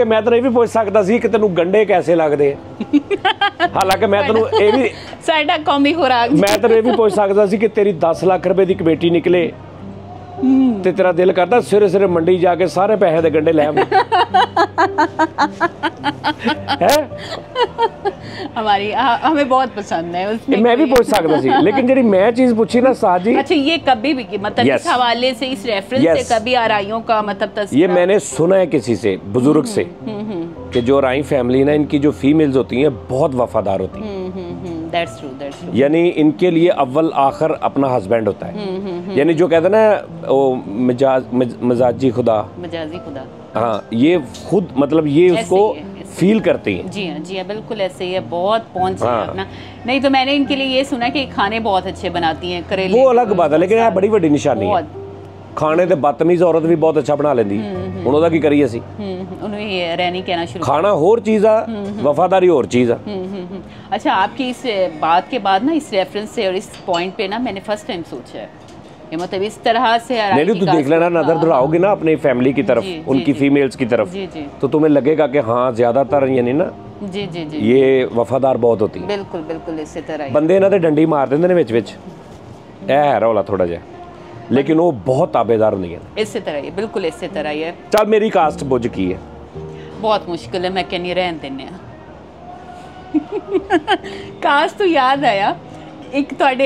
मैं तेन यह भी पूछ सकता सी कि तेन गंडे कैसे लगते हालांकि मैं तेन मैं तेन यह भी पूछ सकता सी कि तेरी 10 लाख रुपए की कमेटी निकले ते तेरा दिल करता सिरे सिरे मंडी जाके सारे पैसे दे गंडे ले आवे हमारी हमें बहुत पसंद है उसमें मैं भी पूछ सकता सी लेकिन जरी मैं चीज पूछी ना साजी अच्छा ये कभी भी मतलब yes. इस हवाले से इस रेफरेंस yes. से कभी आराइयों का मतलब तस्वीर ये मैंने सुना है किसी से बुजुर्ग से कि जो राई फैमिली ना इनकी जो फीमेल्स होती हैं बहुत वफादार होती हैं यानी इनके लिए अव्वल आखिर अपना हस्बैंड होता है यानी जो कहते हैं ना वो मजाजी खुदा हाँ ये खुद मतलब ये उसको फील करती है जी हाँ बिल्कुल ऐसे ही है बहुत पहुंच है अपना नहीं तो मैंने इनके लिए ये सुना कि खाने बहुत अच्छे बनाती हैं करेले वो अलग बात है लेकिन यह बड़ी बड़ी निशानी है खाने ते बदतमीज औरत भी बहुत अच्छा बना लेंदी हुण ओदा की करिए सी उन्हें रहनी कहना शुरू खाना होर चीज़ आ वफादारी होर चीज़ आ अच्छा आपकी इस बात के बाद ना इस रेफरेंस से और इस पॉइंट पे ना मैंने फर्स्ट टाइम सोचा है ये मतलब इस तरह से नहीं तू देख लेना नजर दौड़ाओगे ना अपनी फैमिली की तरफ उनकी फीमेल्स की तरफ तो तुम्हें लगेगा कि हाँ ज्यादातर यानी ना जी ये वफादार बहुत होती है बिल्कुल बिल्कुल इसी तरह बंदे इन्हां दे डंडी मार देंदे ने विच विच ऐ रौला थोड़ा जा लेकिन वो बहुत ताबेदार नहीं है इसी तरह है बिल्कुल इसी तरह है चल मेरी कास्ट बुझ की है बहुत मुश्किल है मैं क्या नहीं रहन देने कास्ट तो याद आया एक ਤੁਹਾਡੇ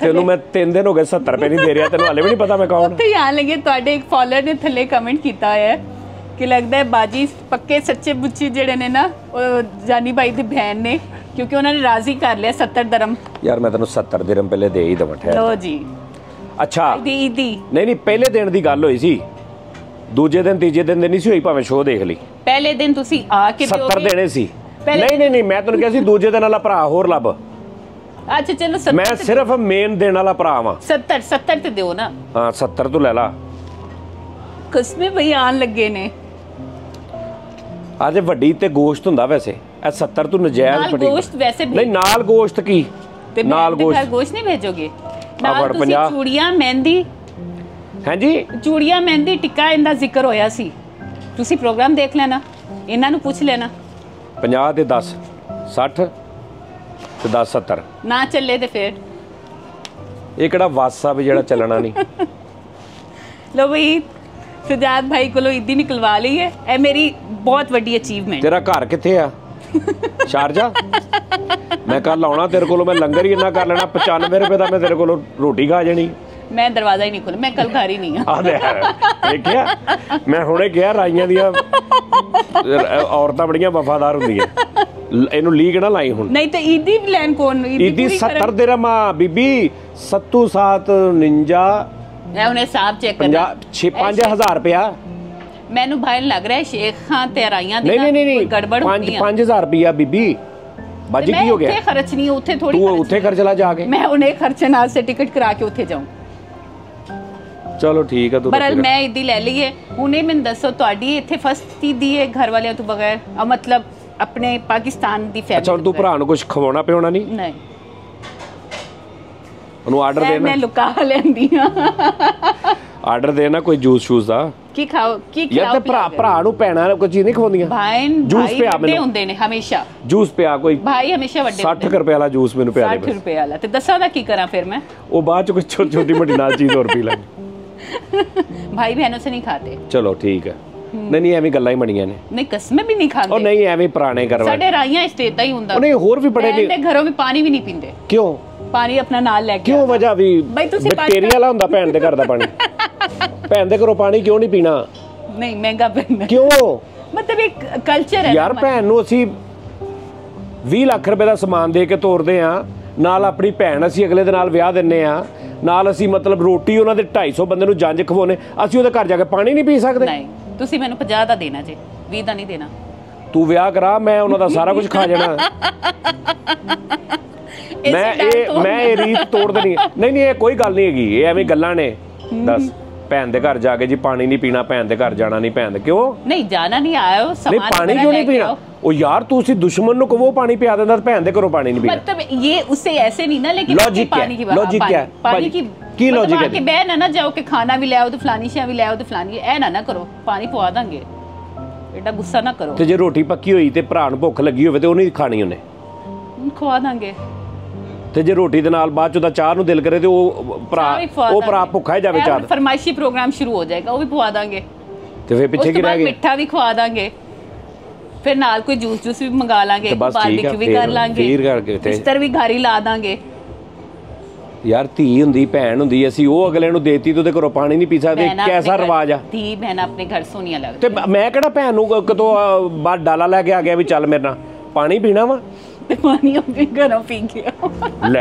ਤੈਨੂੰ मैं 3 ਦਿਨ ਹੋ ਗਏ 70 ਰੁਪਏ ਨਹੀਂ ਦੇ ਰਿਹਾ ਤੈਨੂੰ ਹਲੇ ਵੀ ਨਹੀਂ ਪਤਾ ਮੈਂ ਕੌਣ ਤੇ ਯਾਰ ਲਗੇ ਤੁਹਾਡੇ ਇੱਕ ਫਾਲੋਅਰ ਨੇ ਥੱਲੇ ਕਮੈਂਟ ਕੀਤਾ ਹੈ ਕਿ ਲੱਗਦਾ ਹੈ ਬਾਜੀ ਪੱਕੇ ਸੱਚੇ ਬੁੱਚੀ ਜਿਹੜੇ ਨੇ ਨਾ ਉਹ ਜਾਨੀ ਭਾਈ ਦੀ ਭੈਣ ਨੇ ਕਿਉਂਕਿ ਉਹਨਾਂ ਨੇ ਰਾਜ਼ੀ ਕਰ ਲਿਆ 70 ਦਰਮ ਯਾਰ ਮੈਂ ਤੈਨੂੰ 70 ਦਰਮ ਪਹਿਲੇ ਦੇ ਹੀ ਦਵਾਂ ਠਹਿਰ ਲੋ ਜੀ अच्छा नहीं पहले दिन की गल हुई सी दूजे दिन तीजे दिन नहीं सी हुई भावें शो देख ली पहले दिन तुसी आके 70 देने सी नहीं नहीं नहीं मैं तैनूं कहा सी दूजे दिन वाला भरा होर लभ अच्छा चलो 70 मैं सिर्फ मेन देने वाला भरा वां 70 70 ते दिओ ना हां 70 तो ले ला कसमें बयान लगे ने आज वड्डी ते गोश्त हुंदा वैसे ए 70 तो नजायज़ पड़ी गोश्त वैसे भी नहीं नाल गोश्त की ते नाल गोश्त गोश्त नहीं भेजोगे चूड़िया मेहंदी है जी चूड़िया मेहंदी टिक्का इनका जिक्र होया सी तुसी प्रोग्राम देख लेना इन्हां नूं पूछ लेना 50 ते 10 60 ते 10 70 ना चले ते फिर ये किहड़ा वासा भी जेड़ा चलना नहीं लो भाई सजाद भाई कोलो इदी निकलवा ली है ए मेरी बहुत वड्डी अचीवमेंट तेरा घर किथे आ शारजा मैं कल आना तेरे को मैं लंगर ही इन्ना कर लेना 95 रुपए का मैं तेरे को रोटी खा जानी मैं दरवाजा ही नहीं खोल मैं कल घर ही नहीं आ देखिया मैं हुणे गया राइयां दियां औरतां बड़ियां वफादार हुंदियां इनू लीक ना लाई हुण नहीं तो ईदी प्लान कौन ईदी 70 तेरा मां बीबी 7 7 49 मैं उन्हें साहब चेक करना 5000 रुपया ਮੈਨੂੰ ਭਾਈ ਲੱਗ ਰਿਹਾ ਸ਼ੇਖ ਖਾਨ ਤੇ ਰਾਈਆਂ ਦੀ ਕੋਈ ਗੜਬੜ ਹੋਣੀ ਆ 5000 ਰੁਪਿਆ ਬੀਬੀ ਬਾਜੀ ਕੀ ਹੋ ਗਿਆ ਮੈਂ ਇੱਥੇ ਖਰਚ ਨਹੀਂ ਉੱਥੇ ਥੋੜੀ ਤੂੰ ਉੱਥੇ ਖਰਚ ਲਾ ਜਾ ਕੇ ਮੈਂ ਉਹਨੇ ਖਰਚੇ ਨਾਲ ਸੇ ਟਿਕਟ ਕਰਾ ਕੇ ਉੱਥੇ ਜਾਉਂ ਚਲੋ ਠੀਕ ਆ ਤੂੰ ਪਰ ਮੈਂ ਇਦੀ ਲੈ ਲਈਏ ਹੁਣੇ ਮੈਨੂੰ ਦੱਸੋ ਤੁਹਾਡੀ ਇੱਥੇ ਫਸਤੀ ਦੀ ਹੈ ਘਰ ਵਾਲਿਆਂ ਤੋਂ ਬਗੈਰ ਆ ਮਤਲਬ ਆਪਣੇ ਪਾਕਿਸਤਾਨ ਦੀ ਫੈਮਿਲੀ ਅੱਛਾ ਤੂੰ ਭਰਾ ਨੂੰ ਕੁਝ ਖਵਾਉਣਾ ਪਿਉਣਾ ਨਹੀਂ ਨਹੀਂ ਉਹਨੂੰ ਆਰਡਰ ਦੇਣਾ ਮੈਂ ਲੁਕਾ ਲੈਂਦੀ ਆ ਆਰਡਰ ਦੇਣਾ ਕੋਈ ਜੂਸ ਸ਼ੂਸ ਦਾ ਕੀ ਖਾਓ ਕੀ ਖਿਆਓ ਯਾਰ ਤੇ ਭਰਾ ਭਰਾ ਨੂੰ ਪੈਣਾ ਕੋਈ ਚੀਜ਼ ਨਹੀਂ ਖਵਾਉਂਦੀਆਂ ਭਾਈ ਜੂਸ ਪਿਆ ਮੈਨੂੰ ਹੁੰਦੇ ਨੇ ਹਮੇਸ਼ਾ ਜੂਸ ਪਿਆ ਕੋਈ ਭਾਈ ਹਮੇਸ਼ਾ ਵੱਡੇ 60 ਰੁਪਏ ਵਾਲਾ ਜੂਸ ਮੈਨੂੰ ਪਿਆ ਦੇ 60 ਰੁਪਏ ਵਾਲਾ ਤੇ ਦੱਸਾਂ ਦਾ ਕੀ ਕਰਾਂ ਫਿਰ ਮੈਂ ਉਹ ਬਾਅਦ ਚ ਕੋਈ ਛੋਟੀ ਮੋਟੀ ਨਾਲ ਚੀਜ਼ ਹੋਰ ਪੀ ਲਾਂ ਭਾਈ ਬਹਿਨੋਂ ਸੇ ਨਹੀਂ ਖਾਤੇ ਚਲੋ ਠੀਕ ਹੈ ਨਹੀਂ ਨਹੀਂ ਐਵੇਂ ਗੱਲਾਂ ਹੀ ਬਣੀਆਂ ਨੇ ਨਹੀਂ ਕਸਮੇ ਵੀ ਨਹੀਂ ਖਾਂਦੇ ਉਹ ਨਹੀਂ ਐਵੇਂ ਪੁਰਾਣੇ ਕਰਵਾ ਸਾਡੇ ਰਾਈਆਂ ਇਸ ਤੇ ਇਦਾਂ ਹੀ ਹੁੰਦਾ ਉਹ ਨਹੀਂ ਹੋਰ ਵੀ ਬੜੇ ਨੇ ਘਰੋਂ ਵੀ ਪਾਣੀ ਵੀ ਨਹੀਂ ਪੀਂਦੇ ਕਿਉਂ पानी अपना नाल लैके क्यों वजह भी बैक्टीरिया वाला हुंदा भैन दे घर दा पानी भैन दे घरों पानी क्यों नहीं पीना नहीं महंगा पीना क्यों मतलब एक कल्चर है यार भैन नूं असीं 20 लाख रुपए दा समान दे के तोरदे आ नाल अपनी भैन असीं अगले दे नाल विआह दिंने आ नाल असीं मतलब रोटी उन्हां दे 250 बंदे नूं जंज खवाउने असीं ओहदे घर जाके पानी नहीं पी सकदे नहीं तुसीं मैनूं 50 दा देना जी 20 दा नहीं देना तू विआह करा मैं उन्हां दा सारा कुछ खा जाना मैं रीत तोड़ देनी नहीं नहीं ये कोई गल नहीं हैगी ये ऐवें गल्लां ने दस भैन दे घर जाके जी पानी नहीं पीना भैन दे घर जाना नहीं भैन दे क्यों नहीं जाना नहीं आया वो सामान नहीं पानी क्यों नहीं पीना ओ यार तू उसी दुश्मन नु को वो पानी पिया देता भैन दे घरों पानी नहीं पीना मतलब ये उससे ऐसे नहीं ना लेकिन लॉजिक पानी की लॉजिक क्या पानी की लॉजिक है कि बहन ना जाओ के खाना भी ले आओ तो फलानी शे भी ले आओ तो फलानी ऐ ना ना करो पानी पवा देंगे बेटा गुस्सा ना करो ते जे रोटी पक्की होई ते भरा नु भूख लगी होवे ते ओ नहीं खानी उने खवा देंगे ਤੇ ਜੇ ਰੋਟੀ ਦੇ ਨਾਲ ਬਾਅਦ ਚੋਂ ਚਾਹ ਨੂੰ ਦਿਲ ਕਰੇ ਤੇ ਉਹ ਭਰਾ ਭੁੱਖਾ ਹੀ ਜਾਵੇ ਚਾਹ ਫਰਮਾਇਸ਼ੀ ਪ੍ਰੋਗਰਾਮ ਸ਼ੁਰੂ ਹੋ ਜਾਏਗਾ ਉਹ ਵੀ ਪਵਾ ਦਾਂਗੇ ਤੇ ਫੇਰ ਪਿੱਛੇ ਕੀ ਰਹਿ ਗਿਆ ਮਿੱਠਾ ਵੀ ਖਵਾ ਦਾਂਗੇ ਫਿਰ ਨਾਲ ਕੋਈ ਜੂਸ ਵੀ ਮੰਗਾ ਲਾਂਗੇ ਬਾਰਬੀਕਿਊ ਵੀ ਕਰ ਲਾਂਗੇ ਫੇਰ ਕਰਕੇ ਬਿਸਤਰ ਵੀ ਘਾਰੀ ਲਾ ਦਾਂਗੇ ਯਾਰ ਧੀ ਹੁੰਦੀ ਭੈਣ ਹੁੰਦੀ ਅਸੀਂ ਉਹ ਅਗਲੇ ਨੂੰ ਦੇਤੀ ਤੇ ਉਹਦੇ ਘਰੋਂ ਪਾਣੀ ਨਹੀਂ ਪੀ ਸਕਦੇ ਕਿਹਦਾ ਰਿਵਾਜ ਆ ਧੀ ਭੈਣ ਆਪਣੇ ਘਰ ਸੋਨੀਆ ਲੱਗਦੀ ਤੇ ਮੈਂ ਕਿਹੜਾ ਭੈਣ ਨੂੰ ਕਿਤੋਂ ਬਾਹਰ ਡਾਲਾ ਲੈ ਕੇ ਆ ਗਿਆ ਵੀ ਚੱਲ ਮੇਰੇ ਨਾਲ ਪਾਣੀ ਪੀਣਾ ਵਾ पानी अपने घरों पी के ले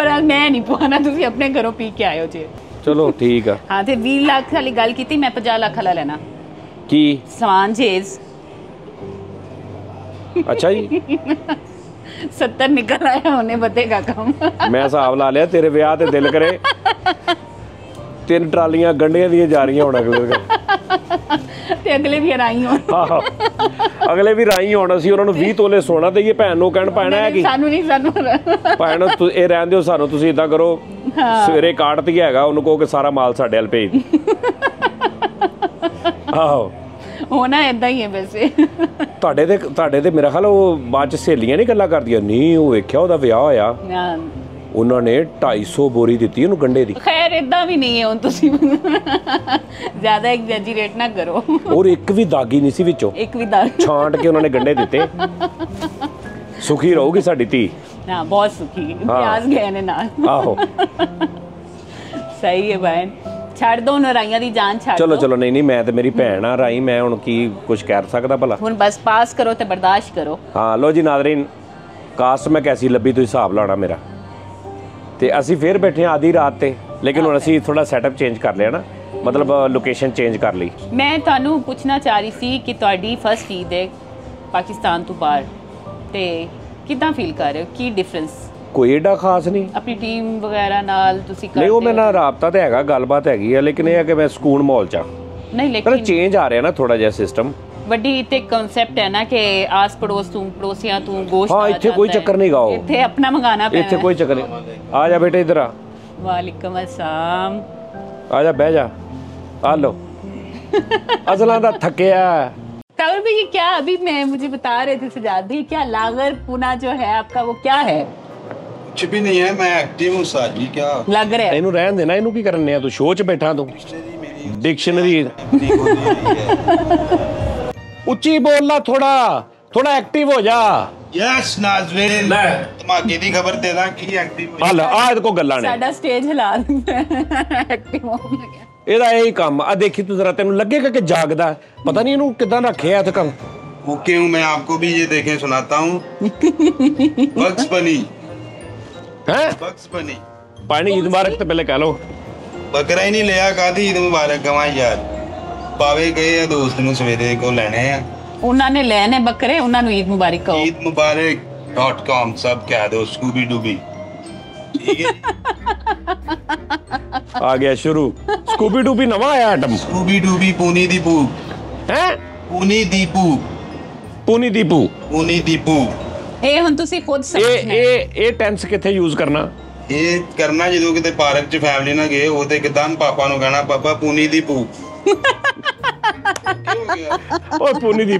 बराबर मैं नहीं पाना तुसी अपने घरों पी के आयो जी चलो ठीक है हां ते 20 लाख वाली गल कीती मैं 50 लाख वाला लेना की समान जेज अच्छा जी 70 निकल आया होने बतेगा कम मैं हिसाब ला लिया तेरे ब्याह ते दिल करे 3 ट्रालियां गंडियां दी जा रही होना ते अगले भी राई हो अगले भी राई होना सी उन्होंने 20 तोले सोना ते ये भैन नो कहन पाना है कि सानू नहीं सानू भैन तू ए रहन दियो सानू तुसी इदा करो सवेरे काट ती हैगा उनको कहो कि सारा माल साडे हल भेज आओ होना इदा ही है वैसे ਤੁਹਾਡੇ ਤੇ मेरा ख्याल वो बाद च सहेलियां नहीं गल्ला करदियां नहीं वो वेख्या ओदा विआह होया उन्होंने 250 बोरी दी उन्होंने गंडे दी खैर इदा भी नहीं है हुन तुसी ज्यादा एग्जैजरेट ना करो और एक भी दागी नहीं सी विचों एक भी दाग छांट के उन्होंने गंडे दिते सुखी रहोगी साडी धी हां बहुत सुखी प्याज गए ने नाल आहो सही है बहन छाड़ दो नराइयां दी जान छाड़ चलो चलो नहीं नहीं मैं ते मेरी भैन आ राई मैं हुन की कुछ कह सकदा भला हुन बस पास करो ते बर्दाश्त करो हां लो जी नाज़रीन कास्ट में कैसी लब्बी तू हिसाब लाना मेरा ते असी फिर बैठे आधी रात ते लेकिन हुण असी थोड़ा सेटअप चेंज कर लिया ना मतलब लोकेशन चेंज कर ली मैं तुहानू पूछना चाह रही सी कि तुहाडी फर्स्ट ईद है पाकिस्तान तो बाहर ते किदां फील कर रहे हो की डिफरेंस कोई एडा खास नहीं अपनी टीम वगैरह नाल तुसी कर नहीं ओ मैं ना राबता ते हैगा गलबात हैगी है लेकिन ये है कि मैं सुकून माहौल चा नहीं लेकिन चेंज आ रहा है ना थोड़ा जा सिस्टम ਵੱਡੀ ਤੇ ਕਨਸੈਪਟ ਹੈ ਨਾ ਕਿ ਆਸ ਪੜੋਸ ਤੂੰ ਪੜੋਸੀਆਂ ਤੂੰ ਗੋਸ਼ਤ ਹਾਂ ਇੱਥੇ ਕੋਈ ਚੱਕਰ ਨਹੀਂ ਗਾਓ ਇੱਥੇ ਆਪਣਾ ਮੰਗਾਣਾ ਪੈਣਾ ਇੱਥੇ ਕੋਈ ਚੱਕਰ ਨਹੀਂ ਆ ਜਾ ਬੇਟੇ ਇਧਰ ਆ ਵਾਲੇਕਮ ਅਸਲਾਮ ਆ ਜਾ ਬਹਿ ਜਾ ਆ ਲੋ ਅਸਲਾਂ ਦਾ ਥੱਕਿਆ कावर भी ये क्या अभी मैं मुझे बता रहे थे सजाद भाई क्या लागर पुना जो है आपका वो क्या है छिपी नहीं है मैं एक्टिव हूं साजी क्या लग रहा है इनु रहन देना इनु की करने है तू शो च बैठा तू डिक्शनरी ਉੱਚੀ ਬੋਲਣਾ ਥੋੜਾ ਐਕਟਿਵ ਹੋ ਜਾ ਯੈਸ ਨਾਜ਼ਰੀਨ ਲੈ ਧਮਾਕੇ ਦੀ ਖਬਰ ਦੇ ਦਾਂ ਕੀ ਐਕਟਿਵ ਹੋ ਹਲ ਆਹ ਇਹਦੇ ਕੋ ਗੱਲਾਂ ਨੇ ਸਾਡਾ ਸਟੇਜ ਹਿਲਾ ਦਿੰਦਾ ਐਕਟਿਵ ਹੋ ਗਿਆ ਇਹਦਾ ਇਹੀ ਕੰਮ ਆ ਦੇਖੀ ਤੂੰ ਜ਼ਰਾ ਤੈਨੂੰ ਲੱਗੇਗਾ ਕਿ ਜਾਗਦਾ ਪਤਾ ਨਹੀਂ ਇਹਨੂੰ ਕਿਦਾਂ ਰੱਖਿਆ ਤੇ ਕੰਮ ਓਕੇ ਹੂੰ ਮੈਂ ਆਪਕੋ ਵੀ ਇਹ ਦੇਖੇ ਸੁਣਾਤਾ ਹੂੰ ਬਕਸ ਬਣੀ ਪਾਣੀ ਈਦ ਮੁਬਾਰਕ ਤੇ ਪਹਿਲੇ ਕਹ ਲੋ ਬੱਕਰਾ ਹੀ ਨਹੀਂ ਲਿਆ ਕਾਦੀ ਈਦ ਮੁਬਾਰਕ ਗਵਾ ਯਾਰ ਪਾਵੇ ਗਏ ਦੋਸਤ ਨੂੰ ਸਵੇਰੇ ਕੋ ਲੈਣੇ ਆ ਉਹਨਾਂ ਨੇ ਲੈਣੇ ਬੱਕਰੇ ਉਹਨਾਂ ਨੂੰ ਈਦ ਮੁਬਾਰਕ ਕਹੋ eidmubarak.com ਸਭ ਕਹਿ ਦੋ ਸਕੂਬੀ ਡੂਬੀ ਠੀਕ ਹੈ ਆ ਗਿਆ ਸ਼ੁਰੂ ਸਕੂਬੀ ਡੂਬੀ ਨਵਾਂ ਆਇਆ ਆਟਮ ਸਕੂਬੀ ਡੂਬੀ ਪੂਨੀ ਦੀ ਪੂ ਹੈ ਪੂਨੀ ਦੀ ਪੂ ਇਹ ਹੁਣ ਤੁਸੀਂ ਖੁਦ ਸਮਝਣਾ ਇਹ ਟੈਂਸ ਕਿੱਥੇ ਯੂਜ਼ ਕਰਨਾ ਇਹ ਕਰਨਾ ਜਦੋਂ ਕਿਤੇ ਪਾਰਕ ਚ ਫੈਮਿਲੀ ਨਾਲ ਗਏ ਉਹਦੇ ਕਿਦਾਂ ਪਾਪਾ ਨੂੰ ਕਹਿਣਾ ਪਾਪਾ ਪੂਨੀ ਦੀ ਪੂ ਕਿੱਥੋਂ ਲੱਭਿਆ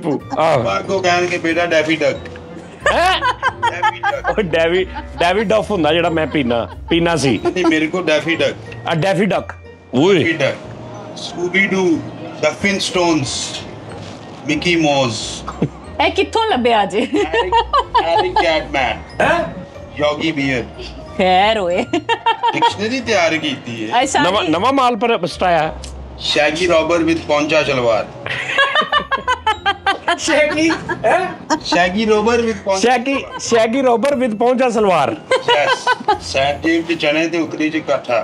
ਜੇ खैर होए डिक्शनरी तैयार की थी है नवा माल पर बस्ताया शैगी रॉबर विद पौंचा सलवार शैगी शैगी रॉबर विद पौंचा शैगी रॉबर विद पौंचा सलवार यस सैटिव के चने ते उकरी च काठा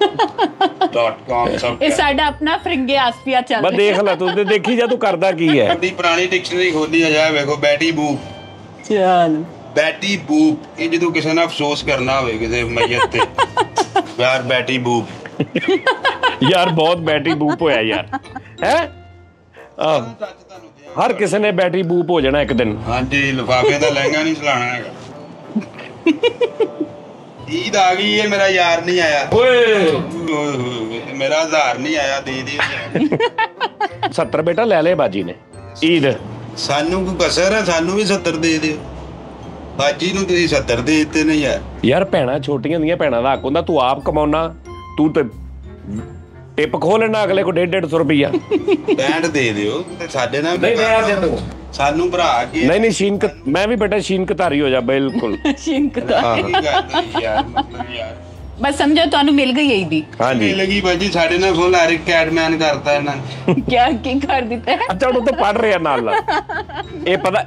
.com सब ये साडा अपना फ्रिंगे आसपिया चल बस देख ले तू देखी जा तू करदा की है बड़ी पुरानी डिक्शनरी खोली आ जाए देखो बैटी बूप चल बैटी बूप ये जो किसी ने अफसोस करना हो किसी मैयत पे यार बैटी बूप यार बहुत बैटी बूप होया यार हैं हर किसी ने बैटी बूप हो जाना एक दिन हां जी लिफाफे दा लहंगा नहीं चलाना हैगा ईद आ गई है मेरा यार नहीं आया ओए मेरा हजार नहीं आया दीदी 70 बेटा ले ले बाजी ने ईद सानू को कसर है सानू भी 70 दे दे बाजी ਨੂੰ ਤੁਸੀਂ 70 ਦੇ ਦਿੱਤੇ ਨਹੀਂ ਯਾਰ ਯਾਰ ਭੈਣਾ ਛੋਟੀਆਂ ਦੀਆਂ ਭੈਣਾ ਦਾ ਹੱਕ ਹੁੰਦਾ ਤੂੰ ਆਪ ਕਮਾਉਣਾ ਤੂੰ ਤੇ ਟਿਪ ਖੋ ਲੈਣਾ ਅਗਲੇ ਕੋ 150 ਰੁਪਿਆ ਬੈਂਡ ਦੇ ਦਿਓ ਤੇ ਸਾਡੇ ਨਾਲ ਨਹੀਂ ਮੈਂ ਦੇ ਦੂੰ ਸਾਨੂੰ ਭਰਾ ਕੇ ਨਹੀਂ ਨਹੀਂ ਸ਼ੀਨ ਮੈਂ ਵੀ ਬੇਟਾ ਸ਼ੀਨ ਕਤਾਰੀ ਹੋ ਜਾ ਬਿਲਕੁਲ ਸ਼ੀਨ ਕਤਾਰੀ ਯਾਰ ਮਤਲਬ ਯਾਰ ਬਸ ਸਮਝੋ ਤੁਹਾਨੂੰ ਮਿਲ ਗਈ ਇਹੀ ਦੀ ਹਾਂਜੀ ਲੱਗੀ ਬਾਜੀ ਸਾਡੇ ਨਾਲ ਫੁੱਲ ਹਰ ਇੱਕ ਕੈਟਮੈਨ ਕਰਤਾ ਇਹਨਾਂ ਕਿਆ ਕੀ ਕਰ ਦਿੱਤਾ ਅੱਛਾ ਉਹ ਤਾਂ ਪੜ ਰਿਹਾ ਨਾਲ ਨਾਲ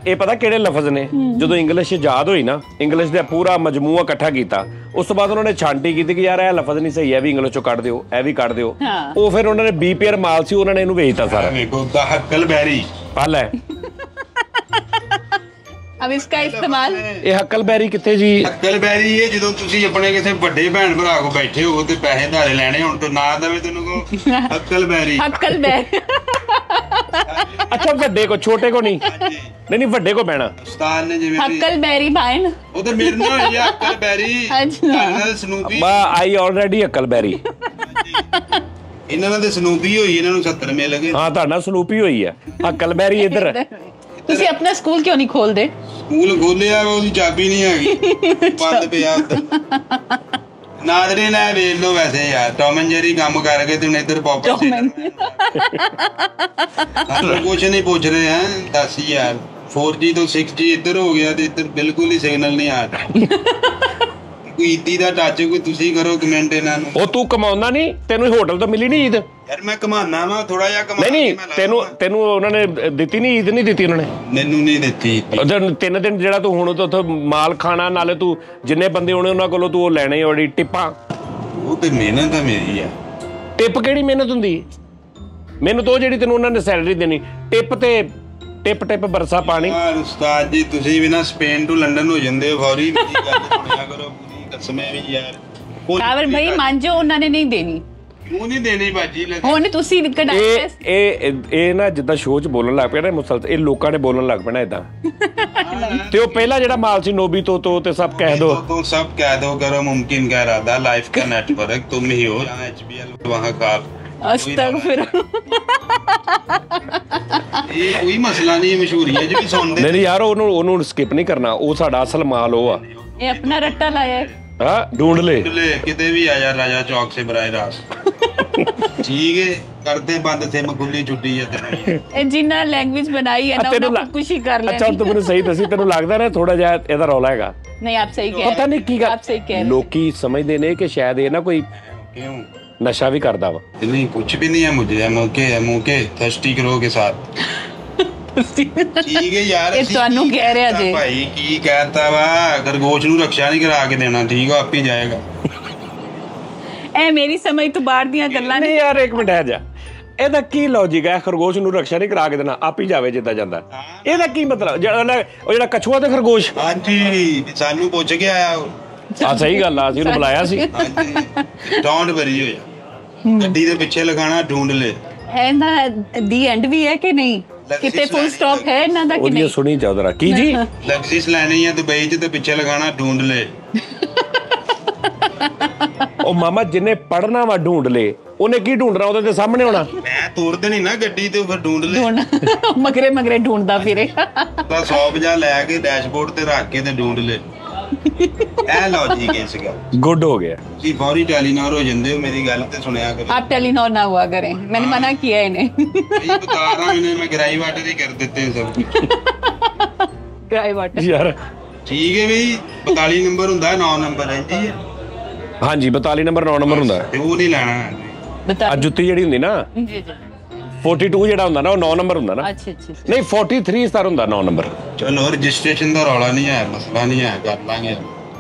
ਇਹ ਪਤਾ ਕਿਹੜੇ ਲਫ਼ਜ਼ ਨੇ ਜਦੋਂ ਇੰਗਲਿਸ਼ ਯਾਦ ਹੋਈ ਨਾ ਇੰਗਲਿਸ਼ ਦਾ ਪੂਰਾ ਮਜਮੂਆ ਇਕੱਠਾ ਕੀਤਾ ਉਸ ਤੋਂ ਬਾਅਦ ਉਹਨਾਂ ਨੇ ਛਾਂਟੀ ਕੀਤੀ ਕਿ ਯਾਰ ਇਹ ਲਫ਼ਜ਼ ਨਹੀਂ ਸਹੀ ਹੈ ਵੀ ਇੰਗਲਿਸ਼ ਚੋਂ ਕੱਢ ਦਿਓ ਇਹ ਵੀ ਕੱਢ ਦਿਓ ਉਹ ਫਿਰ ਉਹਨਾਂ ਨੇ ਬੀ ਪੀਅਰ ਮਾਲ ਸੀ ਉਹਨਾਂ ਨੇ ਇਹਨੂੰ ਵੇਚਤਾ ਸਾਰਾ ਵੇਖੋ ਦਾ ਹੱਕਲ ਬੈਰੀ ਪਲ ਹੈ अब इसका इस्तेमाल ये हक्कलबैरी किथे जी हक्कलबैरी ये ਜਦੋਂ ਤੁਸੀਂ ਆਪਣੇ ਕਿਸੇ ਵੱਡੇ ਭੈਣ ਭਰਾ ਕੋ ਬੈਠੇ ਹੋ ਤੇ ਪੈਸੇ ਧਾਰੇ ਲੈਣੇ ਹੁਣ ਤੋਂ ਨਾ ਦਵੇ ਤੈਨੂੰ ਕੋ ਹੱਕਲਬੈਰੀ ਅੱਛਾ ਵੱਡੇ ਕੋ ਛੋਟੇ ਕੋ ਨਹੀਂ ਨਹੀਂ ਵੱਡੇ ਕੋ ਬਹਿਣਾ ਉਸਤਾਦ ਨੇ ਜਿਵੇਂ ਹੱਕਲਬੈਰੀ ਭਾਣ ਉਧਰ ਮੇਰੇ ਨਾਲ ਹੋਈ ਹੱਕਲਬੈਰੀ ਹਾਂਜੀ ਸਨੂਪੀ ਬਾ ਆਈ ਆਲਰੇਡੀ ਹੱਕਲਬੈਰੀ ਇਹਨਾਂ ਦੇ ਸਨੂਪੀ ਹੋਈ ਇਹਨਾਂ ਨੂੰ 70 ਮੇ ਲਗੇ ਹਾਂ ਤੁਹਾਡਾ ਸਨੂਪੀ ਹੋਈ ਹੈ ਹੱਕਲਬੈਰੀ ਇਧਰ ਤੁਸੀਂ ਆਪਣਾ ਸਕੂਲ ਕਿਉਂ ਨਹੀਂ ਖੋਲਦੇ ਸਕੂਲ ਖੋਲਿਆ ਉਹਦੀ ਚਾਬੀ ਨਹੀਂ ਹੈਗੀ ਬੰਦ ਪਿਆ ਨਾਦਰੇ ਨਾ ਵੇਖ ਲੋ ਵੈਸੇ ਯਾਰ ਟੌਮਨ ਜੈਰੀ ਕੰਮ ਕਰਕੇ ਤੇ ਇਧਰ ਪਾਪਾ ਕੁਝ ਨਹੀਂ ਪੁੱਛ ਰਹੇ ਹੈ 10,000 4G ਤੋਂ 6G ਇਧਰ ਹੋ ਗਿਆ ਤੇ ਇਧਰ ਬਿਲਕੁਲ ਹੀ ਸਿਗਨਲ ਨਹੀਂ ਆ ਰਿਹਾ ਕੋਈ ਈਦੀ ਦਾ ਟੱਚ ਕੋਈ ਤੁਸੀਂ ਕਰੋ ਕਮੈਂਟ ਇਹਨਾਂ ਨੂੰ ਉਹ ਤੂੰ ਕਮਾਉਣਾ ਨਹੀਂ ਤੈਨੂੰ ਹੋਟਲ ਤੋਂ ਮਿਲੀ ਨਹੀਂ ਈਦ यार मैं कमाना वा थोड़ा या कमा नहीं तेनु तेनु उन्होंने देती नहीं ईद नहीं देती उन्होंने मेनू नहीं देती उधर 3 दिन जेड़ा तू हुण तो उथे माल खाना नाले तू जिन्ने बंदे होने उन्हां कोलों तू लेने ओड़ी टिपां ओ ते मेहनत है मेरी है टिप केड़ी मेहनत हुंदी मेनू तो जेड़ी तेनु उन्होंने सैलरी देनी टिप ते टिप टिप बरसा पानी यार उस्ताद जी तुसी भी ना स्पेन टू लंदन हो जंदे फौरी मेरी गल सुनिया करो पूरी कसम है यार कावर भाई मांजो उन्होंने नहीं देनी स्किप नहीं करना असल माल अपना रट्टा लाया ढूंढ ले कितने भी आया राजा चौक से बराए रास्त ठीक है करते बंद थे मखुली छुट्टी है तेरे जिन्ना लैंग्वेज बनाई है ना उन्हें खुशी कर ले अच्छा तो तुमने सही दसी तेरे लगता है थोड़ा जा इधर रौला हैगा नहीं आप सही कह पता नहीं की का आप सही कह लोकी समझदे ने कि शायद ये ना कोई क्यों नशा भी करदा वा नहीं कुछ भी नहीं है मुझे मौके थर्स्टी करो के साथ ठीक है यार ये ਤੁਹਾਨੂੰ ਕਹਿ ਰਿਹਾ ਜੇ ਭਾਈ ਕੀ ਕਹਤਾ ਵਾ ਗਰਗੋਸ਼ ਨੂੰ ਰੱਖਿਆ ਨਹੀਂ ਕਰਾ ਕੇ ਦੇਣਾ ਠੀਕ ਆ ਆਪੇ ਜਾਏਗਾ मेरी समझ तो बाहर दिया गल्ला नहीं यार एक मिनट है जा ਇਹਦਾ ਕੀ ਲੌਜੀਕ ਹੈ ਖਰਗੋਸ਼ ਨੂੰ ਰੱਖਿਆ ਨਹੀਂ ਕਰਾ ਕੇ ਦੇਣਾ ਆਪ ਹੀ ਜਾਵੇ ਜਿੱਦਾਂ ਜਾਂਦਾ ਇਹਦਾ ਕੀ ਮਤਲਬ ਜਿਹੜਾ ਕਛੂਆ ਤੇ ਖਰਗੋਸ਼ ਹਾਂਜੀ ਸਾਨੂੰ ਪੁੱਛ ਕੇ ਆਇਆ ਆ ਸਹੀ ਗੱਲ ਆ ਅਸੀਂ ਉਹਨੂੰ ਬੁਲਾਇਆ ਸੀ ਡਾਂਡ ਭਰੀ ਹੋਇਆ ਗੱਡੀ ਦੇ ਪਿੱਛੇ ਲਗਾਣਾ ਢੂੰਡ ਲੈ ਹੈ ਨਾ ਦੀ ਐਂਡ ਵੀ ਹੈ ਕਿ ਨਹੀਂ ਕਿਤੇ ਫੁੱਲ ਸਟਾਪ ਹੈ ਨਾ ਦਾ ਕਿ ਨਹੀਂ ਉਹ ਸੁਣੀ ਜਾ ਉਧਰ ਕੀ ਜੀ ਲਗਜ਼ੀਸ ਲੈਣੀ ਹੈ ਦੁਬਈ ਚ ਤੇ ਪਿੱਛੇ ਲਗਾਣਾ ਢੂੰਡ ਲੈ ਉਹ ਮਾਮਾ ਜਿੰਨੇ ਪੜਨਾ ਵਾ ਢੂੰਡ ਲੈ ਉਹਨੇ ਕੀ ਢੂੰਡਣਾ ਉਹਦੇ ਤੇ ਸਾਹਮਣੇ ਹੋਣਾ ਮੈਂ ਤੋੜ ਦੇਣੀ ਨਾ ਗੱਡੀ ਤੇ ਫਿਰ ਢੂੰਡ ਲੈ ਮਗਰੇ ਢੂੰਡਦਾ ਫਿਰੇ ਤਾਂ 150 ਲੈ ਕੇ ਡੈਸ਼ਬੋਰਡ ਤੇ ਰੱਖ ਕੇ ਤੇ ਢੂੰਡ ਲੈ ਇਹ ਲੌਜੀਕ ਹੈ ਸੀਗਾ ਗੁੱਡ ਹੋ ਗਿਆ ਜੀ ਬੌਰੀ ਟੈਲੀਨੋਰ ਹੋ ਜਾਂਦੇ ਹੋ ਮੇਰੀ ਗੱਲ ਤੇ ਸੁਣਿਆ ਕਰੋ ਆਪ ਟੈਲੀਨੋਰ ਨਾ ਹੁਆ ਕਰੇ ਮੈਨੇ ਮਨਾ ਕੀਆ ਇਹਨੇ ਇਹ ਬਤਾ ਰਹਾ ਇਹਨੇ ਮੈਂ ਗ੍ਰਾਈ ਵਾਟਰ ਹੀ ਕਰ ਦਿੱਤੇ ਸਭ ਗ੍ਰਾਈ ਵਾਟਰ ਯਾਰ ਠੀਕ ਹੈ ਬਈ 42 ਨੰਬਰ ਹੁੰਦਾ 9 ਨੰਬਰ ਹੈ ਜੀ हाँ जी 42 नंबर 9 नंबर होंदा है, वो नहीं लेना है। जुत्ती जेड़ी हुंदी ना 42 जेड़ा हुंदा ना 9 नंबर हुंदा ना। अच्छा अच्छा नहीं 43 सर हुंदा 9 नंबर। चलो रजिस्ट्रेशन दा रौला नहीं है, मसला नहीं है, कर लांगे।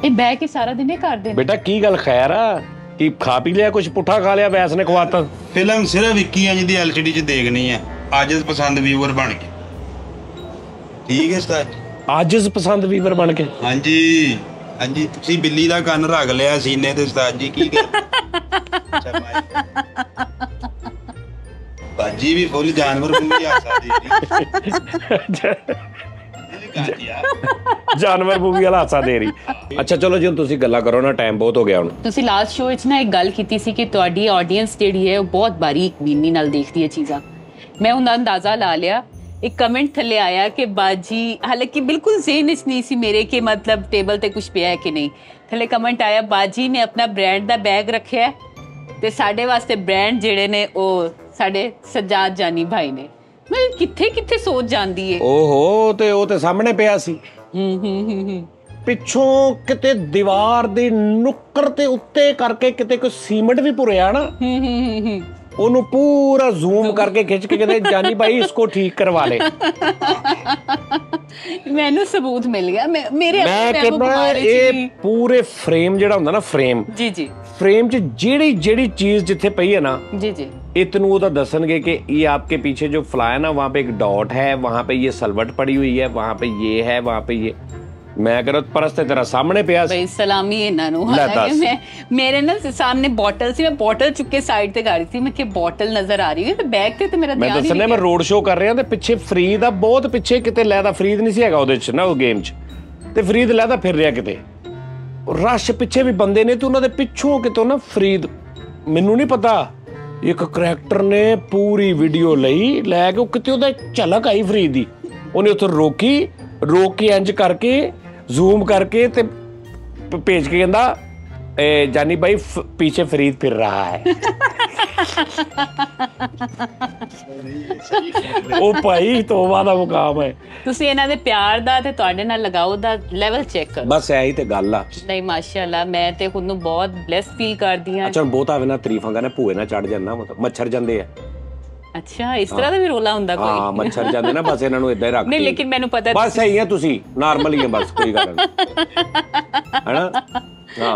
ए बैग के सारा दिन ही कर दे बेटा की गल। खैर आ कि खा पी लिया कुछ, पुठा खा लिया वैस ने खवाता। फिल्म सिर्फ 21 इंच दी एलसीडी च देखनी है। आजिज पसंद व्यूअर बन के ठीक है सर, आजिज पसंद व्यूअर बन के। हां जी हां जी तुसी बिल्ली दा कान रख लिया सीने ते उस्ताद जी की बाजी भी बोली जानवर को भी आशा दे जानवर मूवी वाला हादसा दे रही। अच्छा चलो जी तुसी गल्ला करो ना, टाइम बहुत हो गया। तुसी लास्ट शो इच ना एक गल कीती सी कि तुहाडी ऑडियंस जेड़ी है बहुत बारीक बीनी नाल देखदी है चीज़ां। मैं उन्दा अंदाजा ला लिया। एक कमेंट थले आया कि बाजी, हालांकि बिल्कुल ज़हन इच नहीं सी मेरे के मतलब टेबल ते कुछ पिया है कि नहीं। थले कमेंट आया बाजी ने अपना ब्रांड दा बैग रखया ते साडे वास्ते ब्रांड जेड़े ने ओ साडे सज्जाद जानी भाई ने। मैं किथे किथे सोच जांदी है। ओहो ते ओ ते सामने पिया सी पिछों किते दीवार दी नुक्कर ते उत्ते करके किते कोई सीमेंट भी पुरया ना ओनू पूरा जूम करके खिंच के कहते जानी भाई इसको ठीक करवा ले। मैनू सबूत मिल गया। मैं कहना ये पूरे फ्रेम जेड़ा हुंदा ना फ्रेम जी जी फ्रेम च जेड़ी जेड़ी चीज जिथे पई है ना जी जी इतनू उदा दसनगे कि ये आपके पीछे जो फ्लाई है ना वहाँ पे एक डॉट है, वहाँ पे ये सलवट पड़ी हुई है, वहाँ पे ये है, वहाँ पे ये। मैं करो परस्ते तेरा सामने पिया भाई सलामी इना नु। मैं मेरे ना सामने बोतल सी, मैं बोतल चुके साइड ते गाड़ी थी, मैं के बोतल नजर आ रही है ते बैग ते मेरा ध्यान नहीं। मैं दसने मैं रोड शो कर रहा ते पीछे फरीद आ बहुत पीछे किते लैदा फरीद नहीं सी हैगा ओदे च ना ओ गेम च ते फरीद लैदा फिर रिया किते रश पीछे भी बंदे ने ते उना दे पिछों कितों ना फरीद मेनू नहीं पता एक करैक्टर ने पूरी वीडियो लई लै के किते ओदा झलक आई फरीद दी ओने उथे रोकी रोक के इंज करके जूम करके ते भेज के कहंदा जानी भाई पीछे फरीद फिर रहा है ओ भाई तो वादा मुकाम है। तुसी इना दे प्यार दा ते तुहाडे नाल लगाव दा लेवल चेक करो बस ऐही ते गल आ। नहीं माशाल्लाह मैं ते खुद नु बहुत ब्लेस फील करदी हां। अच्छा बहुत आवे ना तारीफां करना भूए ना चढ़ जाना मतलब मच्छर जंदे है। अच्छा इस तरह दा भी रोला हुंदा कोई। हां मच्छर जांदे ना बस इना नु इदा ही रख। नहीं लेकिन मेनू पता बस सही है तुसी नॉर्मल ही है बस कोई गल नहीं है ना। हां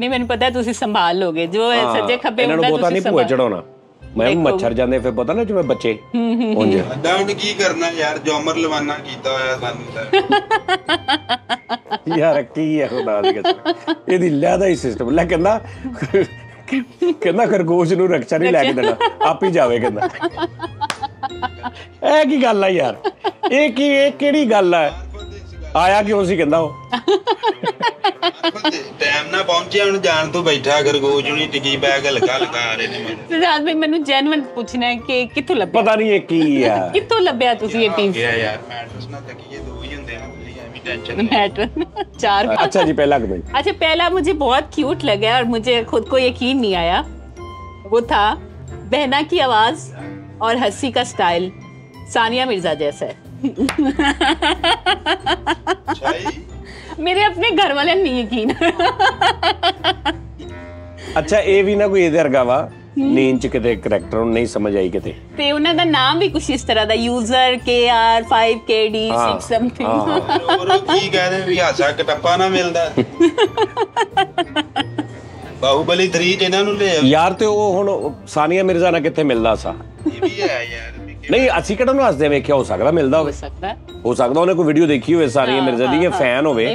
नहीं मेनू पता है तुसी संभाल लोगे जो सज्जे खब्बे इना नु बोता नहीं भूए चढ़ाना। मैं मच्छर जांदे फिर पता ना जो मैं बच्चे उंज अड्डा उन की करना यार जो अमर लवाना कीता होया सानू ता यार की है खुदा दी कसम एदी लैदा ही सिस्टम लै कहंदा कहना खरगोश नू रक्षा नहीं लैके देना आप ही जावे कहना ए की गल है यार ए की ए केड़ी गल है आया क्यों सी कहंदा ओ टाइम ना पहुंचे हुन जान तो बैठा खरगोश नी टिकी बैग हल्का लगा रहे ने मैं सजाद भाई मेनू जेन्युइन पूछना है कि किथों लभया पता नहीं ए की है किथों लभया तुसी ए पीस क्या यार मैट्रेस ना तकिए दो ही हुंदे ने चार। अच्छा जी पहला कमेंट। अच्छा पहला मुझे बहुत क्यूट लगा और मुझे खुद को यकीन नहीं आया, वो था बहना की आवाज और हंसी का स्टाइल सानिया मिर्जा जैसा है। मेरे अपने घर वाले नहीं यकीन अच्छा ये भी ना कोई इधर गावा नींच के करैक्टर नहीं समझ आई के ते उना दा नाम भी कुछ इस तरह दा यूजर केआर 5KD 6 समथिंग और की कह रहे भी आशा कटप्पा ना मिलदा बाहुबली 3 इना नु ले यार ते ओ हुन सानिया मिर्जा ना किथे मिलदा सा ये भी है यार नहीं असि कड़ा नु हसदे वेख्या हो सकदा मिलदा हो सकदा उन्हें कोई वीडियो देखी होवे सानिया मिर्जा दी के फैन होवे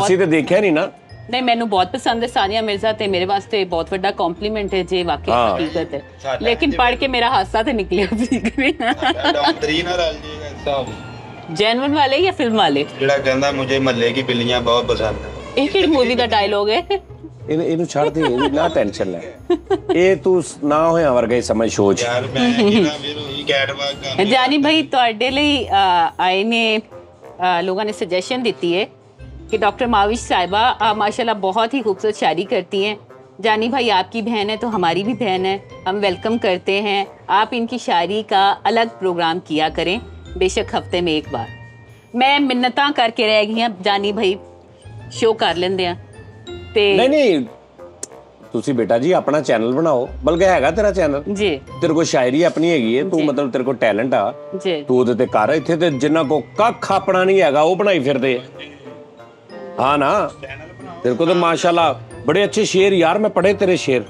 असि ते देखया नहीं ना। नहीं मैंने बहुत पसंद है सानिया मिर्जा ते मेरे वास्ते बहुत बड़ा कॉम्प्लीमेंट है जे वाकई हकीकत है लेकिन पढ़ के मेरा हादसा तो निकले जेन्युइन वाले या फिल्म वाले जेड़ा कहंदा मुझे महल्ले की बिल्लियां बहुत पसंद है एक ही मूवी का डायलॉग है इन इनु छोड़ दे ना टेंशन ले ए तू ना होया वर्गा ही समझ सोच यार मैं किना मेरो ही कैटवॉक का जानी भाई तोडे लिए आए ने लोगों ने सजेशन दी है कि डॉक्टर माविश साहिबा माशाल्लाह बहुत ही खूबसूरत शायरी करती हैं। जानी भाई आपकी बहन है तो हमारी भी बहन है, हम वेलकम करते हैं आप इनकी शायरी का अलग प्रोग्राम किया करें बेशक हफ्ते में एक बार। मैं मिन्नतां करके रह गई जानी भाई शो कर लेंदे हैं ते नहीं नहीं तुसी बेटा जी अपना चैनल बनाओ, बल्कि हैगा तेरा चैनल जी, तेरे को शायरी अपनी हैगी है, तू मतलब तेरे को टैलेंट आ, तू ओदे ते कर। इत्थे ते जिन्ना को कख अपना नहीं हैगा ओ बनाई फिरदे। हां ना, तेरे को तो माशाल्लाह बड़े अच्छे शेर यार, मैं पढ़े तेरे शेर।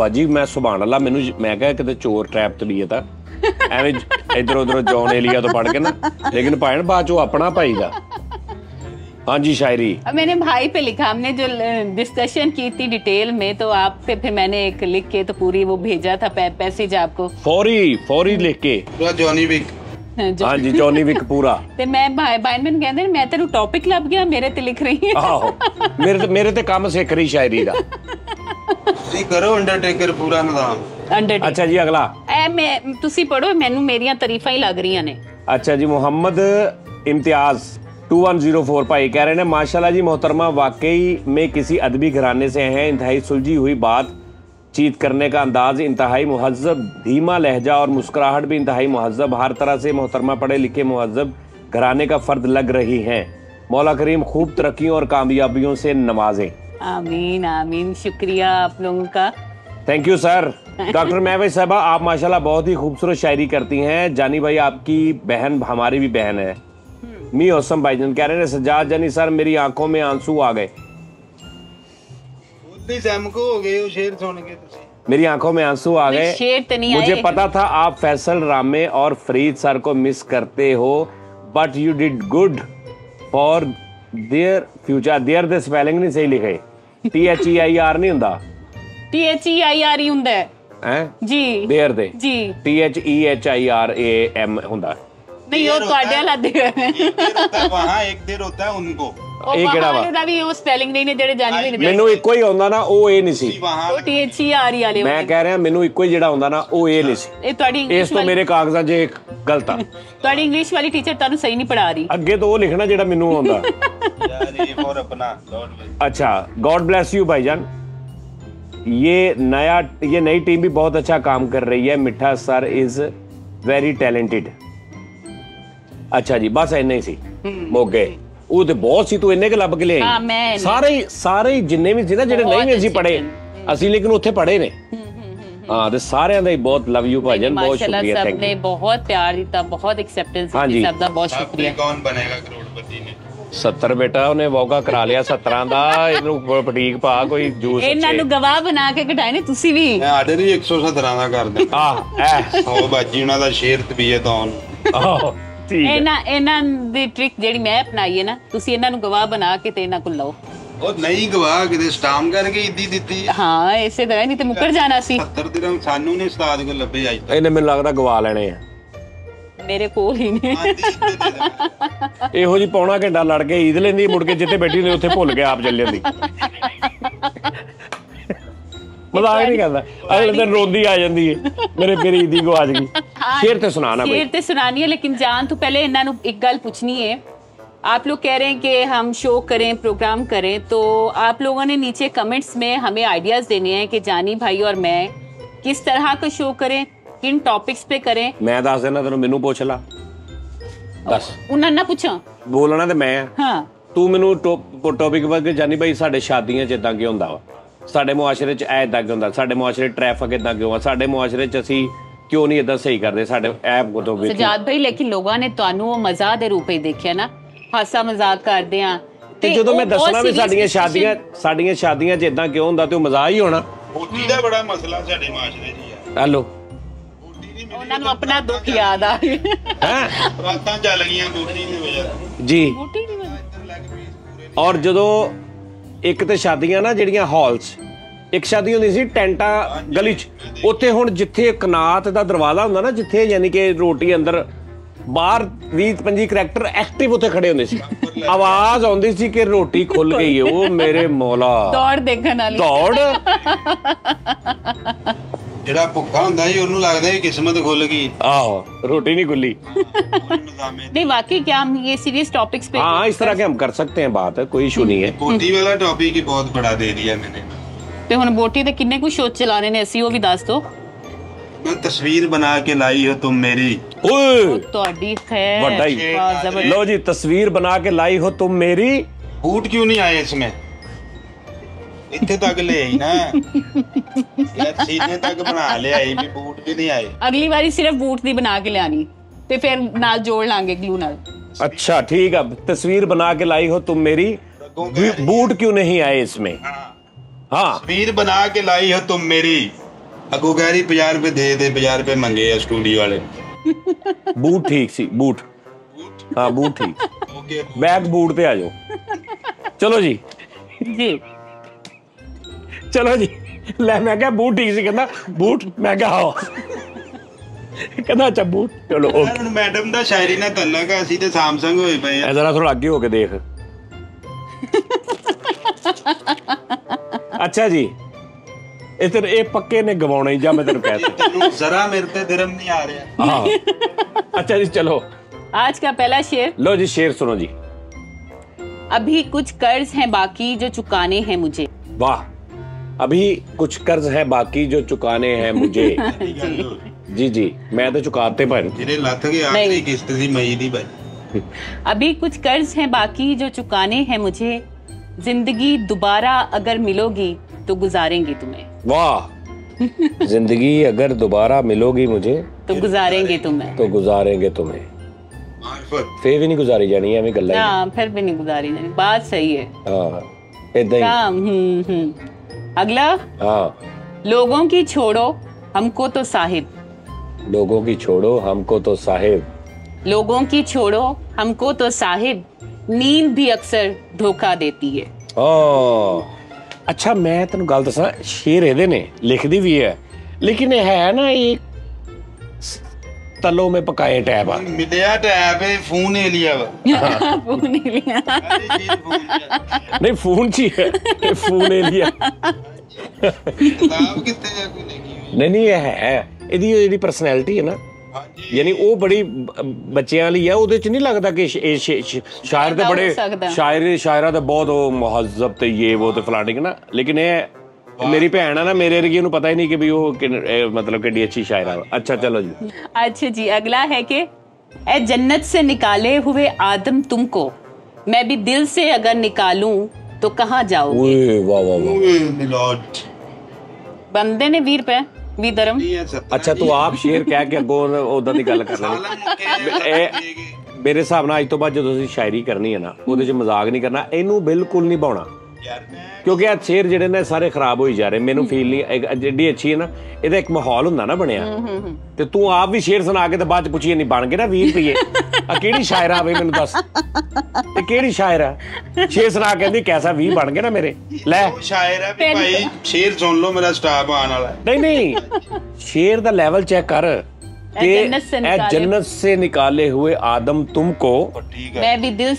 बाजी मैं सुभान अल्लाह, मैनू मैं कहा कि चोर ट्रैप तबीयत आ ਐਵੇਂ ਇਧਰ ਉਧਰ ਜੌਨ ਏਲੀਆ ਤੋਂ ਪੜ ਕੇ ਨਾ, ਲੇਕਿਨ ਭਾਈ ਬਾਅਦ ਉਹ ਆਪਣਾ ਭਾਈ ਦਾ। ਹਾਂਜੀ ਸ਼ਾਇਰੀ ਮੈਨੇ ਭਾਈ पे लिखा, हमने जो डिस्कशन की थी डिटेल में, तो आप पे फिर मैंने एक लिख के तो पूरी वो भेजा था पैसेज आपको, फौरी फौरी लिख के पूरा जॉनी विक। ਹਾਂਜੀ ਜੌਨੀ ਵਿਕ पूरा। ਤੇ ਮੈਂ ਭਾਈ ਬਾਇਨਮੈਨ ਕਹਿੰਦੇ ਮੈਂ ਤੈਨੂੰ ਟੌਪਿਕ ਲੱਭ ਗਿਆ, ਮੇਰੇ ਤੇ ਲਿਖ ਰਹੀ ਹੈ। ਆਹੋ ਮੇਰੇ ਤੇ ਕੰਮ ਸਿੱਖ ਰਹੀ ਸ਼ਾਇਰੀ ਦਾ। ਤੁਸੀਂ ਕਰੋ ਅੰਡਰਟੇਕਰ पूरा ਨਾਮ। अच्छा जी अगला मैं तुसी पढ़ो, मैनू मेरियां तारीफां ही लग रही ने। अच्छा जी मोहम्मद इम्तियाज 2104 भाई कह रहे हैं माशाल्लाह जी मोहतरमा वाकई में किसी अदबी घराने से हैं, इंतहाई सुलझी हुई बात चीत करने का अंदाज इंतहाई मुहज्जब, धीमा लहजा और मुस्कुराहट भी इंतहाई मुहज्जब, हर तरह से मोहतरमा पढ़े लिखे मुहज्जब घराने का फर्द लग रही हैं। मौला करीम खूब तरक्कियों और कामयाबियों से नवाजे। आमीन आमीन, शुक्रिया आप लोगों का, thank you sir. Doctor Mahwish साहबा आप माशाल्लाह बहुत ही खूबसूरत शायरी करती हैं। जानी भाई आपकी बहन हमारी भी बहन है। मी औसम भाईजान कह रहे हैं सज्जाद जानी सर मेरी आंखों में आंसू आ गए, मेरी आंखों में आंसू आ गए, मुझे पता था आप फैसल रामे और फरीद सर को मिस करते हो, but you did good for their future. Their they spelling नहीं सही लिखे, THEIR नहीं होता, THEIR ਹੀ ਹੁੰਦਾ ਹੈ ਜੀ। ਦੇਰ ਦੇ ਜੀ THEHIRAM ਹੁੰਦਾ ਨਹੀਂ, ਉਹ ਤੁਹਾਡੇ ਵਾਲਾ ਦੇ ਹੁੰਦਾ ਵਾਹਾਂ ਇੱਕ ਦੇਰ ਹੁੰਦਾ ਉਹਨਕੋ। ਇਹ ਕਿਹੜਾ ਵਾ ਉਹਦਾ ਵੀ ਉਹ ਸਪੈਲਿੰਗ ਨਹੀਂ ਨੇ ਜਿਹੜੇ ਜਾਣੀ ਨਹੀਂ। ਮੈਨੂੰ ਇੱਕੋ ਹੀ ਆਉਂਦਾ ਨਾ, ਉਹ ਇਹ ਨਹੀਂ ਸੀ, ਉਹ THERI ਵਾਲੇ। ਮੈਂ ਕਹਿ ਰਿਹਾ ਮੈਨੂੰ ਇੱਕੋ ਹੀ ਜਿਹੜਾ ਆਉਂਦਾ ਨਾ ਉਹ ਇਹ ਨਹੀਂ ਸੀ। ਇਹ ਤੁਹਾਡੀ ਇਸ ਤੋਂ ਮੇਰੇ ਕਾਗਜ਼ਾਂ 'ਚ ਇੱਕ ਗਲਤ ਆ, ਤੁਹਾਡੀ ਇੰਗਲਿਸ਼ ਵਾਲੀ ਟੀਚਰ ਤੁਹਾਨੂੰ ਸਹੀ ਨਹੀਂ ਪੜ੍ਹਾ ਰਹੀ। ਅੱਗੇ ਤੋਂ ਉਹ ਲਿਖਣਾ ਜਿਹੜਾ ਮੈਨੂੰ ਆਉਂਦਾ ਯਾਰ। ਇਹ ਹੋਰ ਆਪਣਾ ਅੱਛਾ ਗੋਡ ਬਲੈਸ ਯੂ ਭਾਈਜਾਨ। ये नई टीम भी बहुत अच्छा काम कर रही है, मिठा सर इज वेरी टैलेंटेड। अच्छा जी बस इन्ने सी मोगे ਉਹ ਤੇ ਬਹੁਤ ਸੀ। ਤੂੰ ਇੰਨੇ ਕਿ ਲੱਭ ਕੇ ਲੈ ਆਈ ਸਾਰੇ ਜਿੰਨੇ ਵੀ ਸੀ ਨਾ ਜਿਹੜੇ ਨਹੀਂ ਵੀ ਅਸੀਂ ਪੜੇ, ਅਸੀਂ ਲੇਕਿਨ ਉੱਥੇ ਪੜੇ ਨੇ। ਹਾਂ ਤੇ ਸਾਰਿਆਂ ਦਾ ਹੀ ਬਹੁਤ ਲਵ ਯੂ ਭਾਜਨ, ਬਹੁਤ ਸ਼ੁਕਰੀਆ, ਥੈਂਕ ਯੂ। ਸਭ ਨੇ ਬਹੁਤ ਪਿਆਰ ਦਿੱਤਾ, ਬਹੁਤ ਐਕਸੈਪਟੈਂਸ ਦਿੱਤੀ, ਸਭ ਦਾ ਬਹੁਤ ਸ਼ੁਕਰੀਆ। ਕੌਣ ਬਣੇਗਾ ਕਰੋੜਪਤੀ ਨੇ 70 बेटा उन्हें वोगा करा लिया 17 दा। इन्हू पटीक पा कोई जूस इन्हां नु गवाह बना के कटाए ने तुसी भी। मैं आडर ही 117 दा कर दे। आ ओ बाजी उन्हां दा शेर तबीयत ऑन। आहो ठीक है। इन्हां दी ट्रिक जेडी मैं अपनाई है ना, तुसी इन्हां नु गवाह बना के ते इन्हां को लो। ओ नहीं गवाह किते स्टाम करके इदी दित्ती। हां ऐसे तरह नहीं ते मुकर जाना सी। 70 दिरम सानू ने उस्ताद को लभे आई। इन्हें मैनू लगदा गवाह लेने हैं ਮੇਰੇ ਕੋਲ ਹੀ ਨੇ। ਇਹੋ ਜੀ ਪੌਣਾ ਘੰਟਾ ਲੜ ਕੇ ਈਦ ਲੈਂਦੀ, ਮੁੜ ਕੇ ਜਿੱਥੇ ਬੈਠੀ ਨੇ ਉੱਥੇ ਭੁੱਲ ਕੇ ਆਪ ਚੱਲ ਜਾਂਦੀ। ਮਜ਼ਾਕ ਨਹੀਂ ਕਰਦਾ, ਅਗਲੇ ਦਿਨ ਰੋਂਦੀ ਆ ਜਾਂਦੀ ਹੈ ਮੇਰੇ ਫਿਰ ਈਦੀ ਗਵਾਚ ਗਈ। ਸ਼ੇਰ ਤੇ ਸੁਣਾਣਾ ਬਈ, ਸ਼ੇਰ ਤੇ ਸੁਣਾਣੀ ਹੈ। ਲੇਕਿਨ ਜਾਨ ਤੂੰ ਪਹਿਲੇ ਇਹਨਾਂ ਨੂੰ ਇੱਕ ਗੱਲ ਪੁੱਛਣੀ ਹੈ। आप लोग कह रहे हैं कि हम शो करें, प्रोग्राम करें, तो आप लोगों ने नीचे कमेंट्स में हमें आइडियाज़ देने हैं कि जानी भाई और मैं किस तरह का शो करें, किन टॉपिक्स पे करें। मैं दस देना तेन, मेनू पूछ ला दस उन्हें ना पूछा बोलना ते मैं। हां तू मेनू टॉपिक वर्ग जानी भाई साडे शादियां च इदां क्यों हुंदा वा, साडे मुआशरे च ऐ इदां क्यों हुंदा, साडे मुआशरे ट्रैफिक इदां क्यों आ, साडे मुआशरे च असी क्यों नहीं इदां सही करदे, साडे ऐप को तो सजाद भाई। लेकिन लोगां ने तुहानू ओ मज़ाक दे रूप विच देखिया ना, हासा मज़ाक करदे आ ते जदों मैं दसना भी साडीਆਂ शादियां च इदां क्यों हुंदा ते ओ मज़ाक ही होना। होती दा बड़ा मसला साडे मुआशरे च यार। हेलो ਉਹਨਾਂ ਨੂੰ ਆਪਣਾ ਦੁੱਖ ਯਾਦ ਆ ਹੈ, ਰਾਤਾਂ ਚੱਲ ਗਈਆਂ ਬੂਟੀ ਦੀ ਵਜ੍ਹਾ ਜੀ, ਬੂਟੀ ਦੀ ਵਜ੍ਹਾ। ਔਰ ਜਦੋਂ ਇੱਕ ਤੇ ਸ਼ਾਦੀਆਂ ਨਾ ਜਿਹੜੀਆਂ ਹਾਲਸ, ਇੱਕ ਸ਼ਾਦੀ ਹੁੰਦੀ ਸੀ ਟੈਂਟਾਂ ਗਲੀ 'ਚ, ਉੱਥੇ ਹੁਣ ਜਿੱਥੇ ਕਨਾਤ ਦਾ ਦਰਵਾਜ਼ਾ ਹੁੰਦਾ ਨਾ, ਜਿੱਥੇ ਯਾਨੀ ਕਿ ਰੋਟੀ ਅੰਦਰ ਬਾਹਰ 20-25 ਕਰੈਕਟਰ ਐਕਟਿਵ ਉੱਥੇ ਖੜੇ ਹੁੰਦੇ ਸੀ, ਆਵਾਜ਼ ਆਉਂਦੀ ਸੀ ਕਿ ਰੋਟੀ ਖੁੱਲ ਗਈ। ਉਹ ਮੇਰੇ ਮੌਲਾ ਦੌੜ ਦੇਖਣ ਵਾਲੀ ਦੌੜ, ਜਿਹੜਾ ਭੁੱਖਾ ਹੁੰਦਾ ਸੀ ਉਹਨੂੰ ਲੱਗਦਾ ਸੀ ਕਿਸਮਤ ਖੁੱਲ ਗਈ। ਆਹੋ ਰੋਟੀ ਨਹੀਂ ਖੁੱਲੀ। ਨਹੀਂ ਵਾਕਈ ਕਿ ਹਮ ਇਹ ਸੀਰੀਅਸ ਟੌਪਿਕਸ ਪੇ ਹਾਂ ਇਸ ਤਰ੍ਹਾਂ ਕਿ ਹਮ ਕਰ ਸਕਤੇ ਹੈ ਬਾਤ, ਕੋਈ ਇਸ਼ੂ ਨਹੀਂ ਹੈ। ਬੋਟੀ ਵਾਲਾ ਟੌਪਿਕ ਹੀ ਬਹੁਤ ਬੜਾ ਦੇ ਦਿਆ ਮੈਨੇ ਤੇ ਹੁਣ ਬੋਟੀ ਤੇ ਕਿੰਨੇ ਕੁ ਸ਼ੋਅ ਚਲਾਣੇ ਨੇ ਅਸੀਂ ਉਹ ਵੀ ਦੱਸ ਦੋ। ਮੈਂ ਤਸਵੀਰ ਬਣਾ ਕੇ ਲਾਈ ਹੋ ਤੁਮ ਮੇਰੀ। ਓਏ ਤੁਹਾਡੀ ਖੈਰ ਵੱਡਾ ਹੀ ਲਓ ਜੀ, ਤਸਵੀਰ ਬਣਾ ਕੇ ਲਾਈ ਹੋ ਤੁਮ ਮੇਰੀ। ਬੂਟ ਕਿਉਂ ਨਹੀਂ ਆਏ ਇਸਮੇ? इत्थे तक ले आई ना यार, सीने तक बना ले आई भी, बूट भी नहीं आए। अगली बारी सिर्फ बूट दी बना के लानी ते फिर नाल जोड़ लांगे ग्लू नाल। अच्छा ठीक है, तस्वीर बना के लाई हो तुम मेरी, बूट क्यों नहीं आए इसमें? हाँ तस्वीर बना के लाई हो तुम मेरी, अगो कह रही 50 रुपए दे दे, 50 रुपए मंगे स्टूडियो वाले। बूट ठीक सी, बूट हाँ बूट ठीक, बैग बूट पे आ जाओ। चलो जी जी चलो जी, ले मैं क्या बूट ठीक सी, कहना बूट मैं क्या आओ कहना अच्छा बूट चलो। मैडम दा शायरी ना तल्ला का असी ते सैमसंग होई पए ऐ, जरा थोड़ा आगे होके देख। अच्छा जी इधर ए पक्के ने गवाना ही, जा मैं तेरे पैसे जरा मेरे पे धर्म नहीं आ रहा। हां अच्छा जी चलो, आज का पहला शेर लो जी, शेर सुनो जी। अभी कुछ कर्ज हैं बाकी जो चुकाने हैं मुझे। वाह, अभी कुछ कर्ज हैं बाकी जो चुकाने हैं मुझे। जी जी मैं तो चुकाते पर तेरे लाथ के आखिरी किस्त सी मई दी भाई। अभी कुछ कर्ज हैं बाकी जो चुकाने हैं मुझे, जिंदगी दोबारा अगर मिलोगी तो गुजारेंगे तुम्हें। वाह जिंदगी अगर दोबारा मिलोगी मुझे तो गुजारेंगे तुम्हें, तो गुजारेंगे तुम्हें। फिर भी नहीं गुजारी जानी है, हमें गल्ला हां फिर भी नहीं गुजारी जानी, बात सही है। हां इतना ही काम। अगला हां, लोगों की छोड़ो हमको तो साहिब। लोगों की छोड़ो हमको तो साहिब। लोगों की छोड़ो हमको तो साहिब, नींद भी अक्सर धोखा देती है। ओ अच्छा मैं तेन गल दसा, शेर एदे ने लिख दी भी है लेकिन है ना ये तलो में पकाए टैब आ मिलया, टैब है फोन ले लिया वा। फोन ले लिया नहीं फोन जी है, फोन ले लिया किताब कितने जा कोई नहीं ये है ਇਹਦੀ ਜਿਹੜੀ ਪਰਸਨੈਲਿਟੀ ਹੈ ਨਾ ਯਾਨੀ ਉਹ ਬੜੀ ਬੱਚਿਆਂ ਲਈ ਆ, ਉਹਦੇ ਚ ਨਹੀਂ ਲੱਗਦਾ ਕਿ ਸ਼ਾਇਰ ਦੇ ਬੜੇ ਸ਼ਾਇਰੀ ਸ਼ਾਇਰਾ ਦਾ ਬਹੁਤ ਉਹ ਮੁਹੱਜ਼ਬ ਤੇ ਇਹ ਉਹ ਤੇ ਫਲਾਟਿੰਗ ਨਾ, ਲੇਕਿਨ ਇਹ ਮੇਰੀ ਭੈਣ ਆ ਨਾ ਮੇਰੇ ਰਗੀ ਨੂੰ ਪਤਾ ਹੀ ਨਹੀਂ ਕਿ ਵੀ ਉਹ ਮਤਲਬ ਕਿੰਨੀ ਅੱਛੀ ਸ਼ਾਇਰਾ। ਅੱਛਾ ਚਲੋ ਜੀ, ਅੱਛਾ ਜੀ ਅਗਲਾ ਹੈ ਕਿ ਇਹ ਜੰਨਤ ਸੇ ਨਿਕਾਲੇ ਹੋਏ ਆਦਮ ਤੁਮਕੋ ਮੈਂ ਵੀ ਦਿਲ ਸੇ ਅਗਰ ਨਿਕਾਲੂੰ ਤੋ ਕਹਾਂ ਜਾਓਗੇ। ਓਏ ਵਾ ਵਾ ਵਾ ਓਏ ਮਿਲਾਟ ਬੰਦੇ ਨੇ 20 ਰੁਪਏ ਵੀ ਧਰਮ। ਅੱਛਾ ਤੂੰ ਆਪ ਸ਼ੇਰ ਕਹਿ ਕੇ ਅੱਗੋਂ ਉਹਦਾਂ ਦੀ ਗੱਲ ਕਰ ਲੈ। ਮੇਰੇ ਹਿਸਾਬ ਨਾਲ ਅੱਜ ਤੋਂ ਬਾਅਦ ਜਦੋਂ ਤੁਸੀਂ ਸ਼ਾਇਰੀ ਕਰਨੀ ਹੈ ਨਾ ਉਹਦੇ 'ਚ ਮਜ਼ਾਕ ਨਹੀਂ ਕਰਨਾ, ਇਹਨੂੰ ਬਿਲਕੁਲ ਨਹੀਂ ਪਾਉਣਾ ਕਿਉਂਕਿ ਇਹ ਸ਼ੇਰ ਜਿਹੜੇ ਨੇ ਸਾਰੇ ਖਰਾਬ ਹੋਈ ਜਾ ਰਹੇ, ਮੈਨੂੰ ਫੀਲ ਨਹੀਂ ਜਿਹੜੀ ਅੱਛੀ ਹੈ ਨਾ ਇਹਦਾ ਇੱਕ ਮਾਹੌਲ ਹੁੰਦਾ ਨਾ ਬਣਿਆ, ਤੇ ਤੂੰ ਆਪ ਵੀ ਸ਼ੇਰ ਸੁਣਾ ਕੇ ਤੇ ਬਾਅਦ 'ਚ ਪੁੱਛੀਏ ਨਹੀਂ ਬਣ ਗਏ ਨਾ 20 ਰੁਪਏ, ਆ ਕਿਹੜੀ ਸ਼ਾਇਰਾ ਬਈ ਮੈਨੂੰ ਦੱਸ ਇਹ ਕਿਹੜੀ ਸ਼ਾਇਰਾ ਸ਼ੇਰ ਸੁਣਾ ਕਹਿੰਦੀ ਕੈਸਾ 20 ਬਣ ਗਏ ਨਾ ਮੇਰੇ, ਲੈ ਸ਼ਾਇਰਾ ਵੀ ਭਾਈ ਸ਼ੇਰ ਸੁਣ ਲਓ ਮੇਰਾ ਸਟਾਫ ਆਣ ਵਾਲਾ। ਨਹੀਂ ਨਹੀਂ ਸ਼ੇਰ ਦਾ ਲੈਵਲ ਚੈੱਕ ਕਰ कि जन्नत से निकाले हुए आदम तुमको मैं भी दिल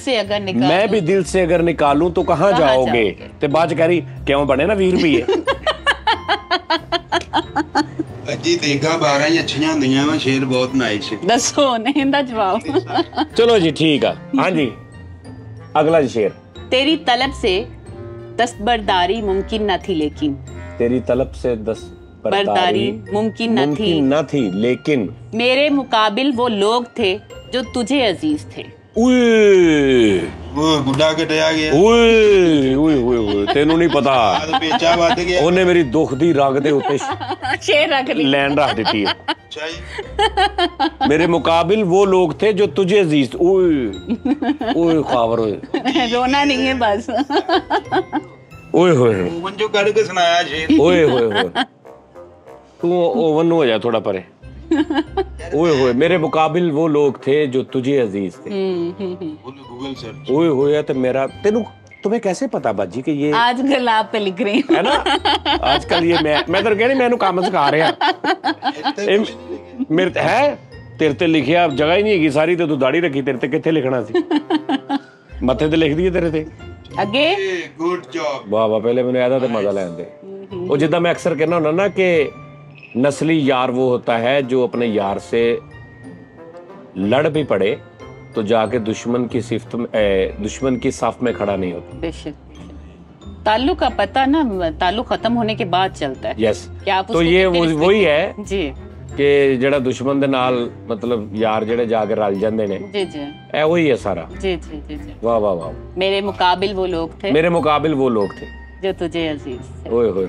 से अगर निकालूं तो कहां जाओगे, ते बाज कह रही क्यों बने ना 20 रुपये। अजी देखा 12 अच्छियां हुंदियां वा शेर बहुत नाइस दसो नेंदा जवाब। चलो जी ठीक है, हां जी अगला जी शेर। तेरी तलब से दस्तबरदारी मुमकिन न थी लेकिन। तेरी तलब से बर्दारी मुमकिन न थी लेकिन मेरे मुकाबिल वो लोग थे जो तुझे अजीज थे। बुढ़ा कटिया गया। तेनू नहीं पता उन्हें मेरी दुख दी राग दे उत्ते शेर रख ली, लैंड रख दी मेरे मुकाबिल वो लोग थे जो तुझे अजीज। ओए ओए खबर ओए रोना नहीं है बस। ओए होए मुंजो काट के सुनाया शेर। ओए होए तू ओवन हो जा थोड़ा परे। ओए होए मेरे मुकाबिल वो लोग थे जो तुझे अजीज थे। Google search. ओए होए तो मेरा तेनू तुम्हें कैसे पता बाजी कि ये आजकल आप पे लिख रही है ना आजकल ये मैं तो कह रही मैं काम सिखा रहा मेरे है तेरे ते लिखे आप जगह ही नहीं हैगी सारी तो तू दाढ़ी रखी तेरे ते किथे लिखना सी मथे ते लिख दिए तेरे ते अगे गुड जॉब वाह वाह पहले मैंने आदा ते मजा लैन दे ओ जिदा मैं अक्सर कहना हुंदा ना कि नस्ली यार वो होता है जो अपने यार से लड़ भी पड़े तो जाके दुश्मन की साफ में खड़ा नहीं होता। ताल्लुक का पता ना ताल्लुक खत्म होने के बाद चलता है। yes. क्या आप तो ये वही है कि जड़ा दुश्मन दे नाल मतलब यार जड़े जाके रल जांदे ने। जी जी ए वही है सारा। जी जी जी वाह वाह वाह मेरे मुकाबिल वो लोग थे। मेरे मुकाबिल वो लोग थे जो तुझे अजीज ओए होए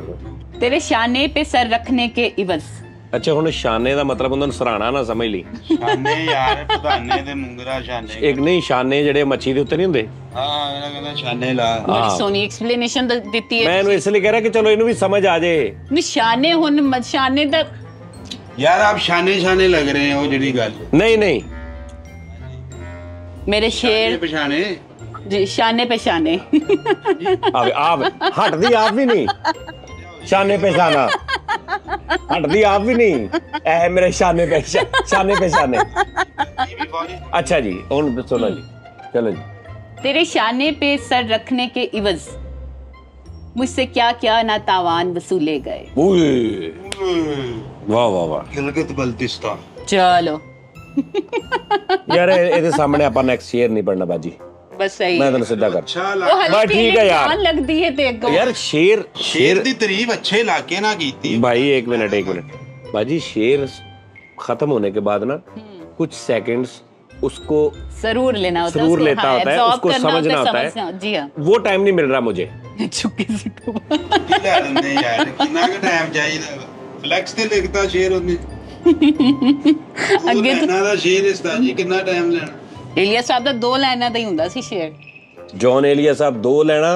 तेरे शाने पे सर रखने के इवज। अच्छा हुन शाने दा मतलब हुंदा सराहना ना समझ ली। शाने यार पताने दे मुंगरा शाने एक नहीं शाने जेडे मच्छी दे उत्ते नहीं हुंदे। हां मेरा कहना शाने ला बड़ी सोनी एक्सप्लेनेशन देती है। मैं इसलिए कह रहा कि चलो इनु भी समझ आ जाए। निशाने हुन मशाने दा यार आप शाने शाने लग रहे हो जेडी गल। नहीं नहीं मेरे शेर पहचाने शाने पेशाने आप हट दी आप भी नहीं शाने पेशाना हट दी आप भी नहीं ऐ मेरे शाने पेशाने पेशाने। अच्छा जी और सुनो जी चलो जी तेरे शाने पे सर रखने के इवज मुझसे क्या क्या ना तावान वसूले गए। वाह वाह वाह गिलगित बल्तिस्तान। चलो यार ये सामने अपन नेक्स्ट शेयर नहीं पढ़ना बाजी बस सही मैं तो सीधा कर बस ठीक है यार जान लग दी है देखो यार शेर शेर दी तारीफ अच्छे लाके ना कीती भाई। एक मिनट बाजी शेर खत्म होने के बाद ना कुछ सेकंड्स उसको जरूर लेना होता है जरूर लेता होता है उसको समझना होता है। जी हां वो टाइम नहीं मिल रहा मुझे चुप किसी को नहीं यार कितना टाइम चाहिए फ्लेक्स पे लिखता शेर होने अगे ना दा शेर इसदा जी कितना टाइम लेना। एलिया साहब ਦਾ ਦੋ ਲੈਣਾ ਤਾਂ ਹੀ ਹੁੰਦਾ ਸੀ ਸ਼ੇਰ। ਜੌਨ ਏਲੀਆ ਸਾਹਿਬ ਦੋ ਲੈਣਾ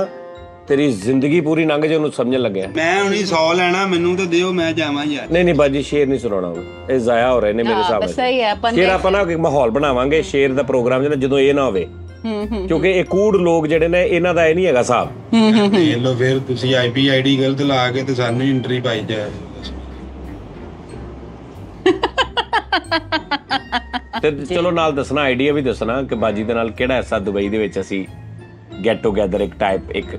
ਤੇਰੀ ਜ਼ਿੰਦਗੀ ਪੂਰੀ ਲੰਘ ਜੇ ਉਹਨੂੰ ਸਮਝਣ ਲੱਗਿਆ। ਮੈਂ ਹੁਣੀ 100 ਲੈਣਾ ਮੈਨੂੰ ਤਾਂ ਦਿਓ ਮੈਂ ਜਾਵਾਂ ਯਾਰ। ਨਹੀਂ ਨਹੀਂ ਬਾਜੀ ਸ਼ੇਰ ਨਹੀਂ ਸੁਣਾਉਣਾ ਇਹ ਜ਼ਾਇਆ ਹੋ ਰਹੇ ਨੇ ਮੇਰੇ ਹਿਸਾਬ ਨਾਲ। ਬਸ ਸਹੀ ਹੈ ਸ਼ੇਰ ਆਪਾਂ ਨਾ ਮਾਹੌਲ ਬਣਾਵਾਂਗੇ ਸ਼ੇਰ ਦਾ ਪ੍ਰੋਗਰਾਮ ਜਦੋਂ ਇਹ ਨਾ ਹੋਵੇ ਕਿਉਂਕਿ ਇਹ ਕੂੜ ਲੋਕ ਜਿਹੜੇ ਨੇ ਇਹਨਾਂ ਦਾ ਇਹ ਨਹੀਂ ਹੈਗਾ ਸਾਹਿਬ। ਇਹ ਲੋ ਫਿਰ ਤੁਸੀਂ ਆਈਪੀ ਆਈਡੀ ਗਲਤ ਲਾ ਕੇ ਤੇ ਸਾਨੂੰ ਐਂਟਰੀ ਪਾਈ ਜਾ चलो नाल दसना आइडिया भी दसना कि बाजी दे नाल केड़ा ऐसा दुबई दे विच असी गेट टुगेदर एक टाइप एक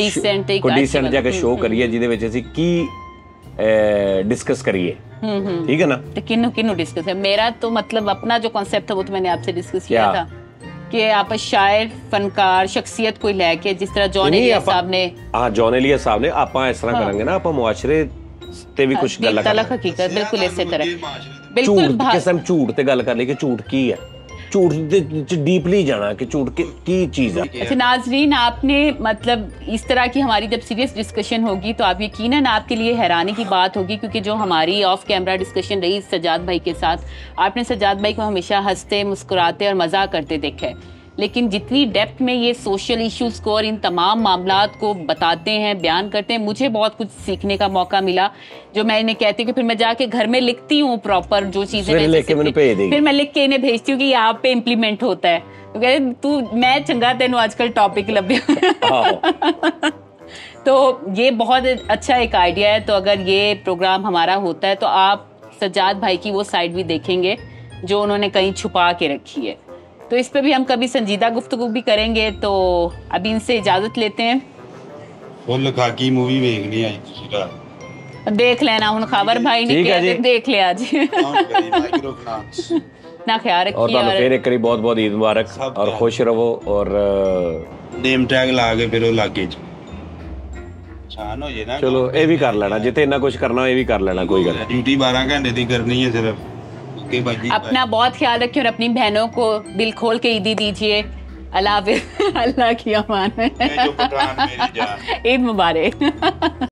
डिसेंट एक डिसेंट जाके शो करिए जिदे विच असी की डिस्कस करिए ठीक है ना। तो किनु किनु डिस्कस है मेरा तो मतलब अपना जो कांसेप्ट है वो तो मैंने आपसे डिस्कस किया था कि आप शायर फनकार शख्सियत कोई लेके जिस तरह जॉन एलिया साहब ने। हां जॉन एलिया साहब ने आपा इस तरह करेंगे ना आपा मुआशरे ਤੇ ਵੀ ਕੁਝ ਗੱਲ ਕਰ ਤਲਕ ਹਕੀਕਤ ਬਿਲਕੁਲ ਇਸੇ ਤਰ੍ਹਾਂ ਬਿਲਕੁਲ ਕਿਸਮ ਝੂਠ ਤੇ ਗੱਲ ਕਰ ਲਈ ਕਿ ਝੂਠ ਕੀ ਹੈ ਝੂਠ ਦੇ ਡੀਪਲੀ ਜਾਣਾ ਕਿ ਝੂਠ ਕੀ ਚੀਜ਼ ਹੈ। अच्छा नाज़रीन आपने मतलब इस तरह की हमारी जब सीरियस डिस्कशन होगी तो आप यकीनन आपके लिए हैरानी की बात होगी क्योंकि जो हमारी ऑफ कैमरा डिस्कशन रही सजाद भाई के साथ आपने सजाद भाई को हमेशा हंसते मुस्कुराते और मजाक करते देखा है लेकिन जितनी डेप्थ में ये सोशल इश्यूज़ को और इन तमाम मामलात को बताते हैं बयान करते हैं मुझे बहुत कुछ सीखने का मौका मिला जो मैं इन्हें कहती हूँ कि फिर मैं जाके घर में लिखती हूँ प्रॉपर जो चीज़ें फिर मैं लिख के इन्हें भेजती हूँ कि आप पे इम्प्लीमेंट होता है तो कह रहे तू मैं चंगा तेनों आजकल टॉपिक लभ्या तो ये बहुत अच्छा एक आइडिया है। तो अगर ये प्रोग्राम हमारा होता है तो आप सज्जाद भाई की वो साइड भी देखेंगे जो उन्होंने कहीं छुपा के रखी है तो इस पे भी हम कभी संजीदा गुफ्तगू भी करेंगे। तो अभी इनसे इजाजत लेते हैं। फुल खाकी मूवी देखनी है तुसी रात देख लेना हुन खबर भाई ने कह दे देख ले आज ना ख्याल रखिए और तुम्हें फिर एक करी बहुत-बहुत ईद मुबारक और खुश रहो और नेम टैग ला के फिर लागे छान हो ये ना। चलो ये भी कर लेना जिते इतना कुछ करना हो ये भी कर लेना कोई गल नहीं ड्यूटी 12 घंटे दी करनी है सिर्फ। अपना बहुत ख्याल रखिए और अपनी बहनों को दिल खोल के ईदी दीजिए। अल्लाह की अमान ईद मुबारक।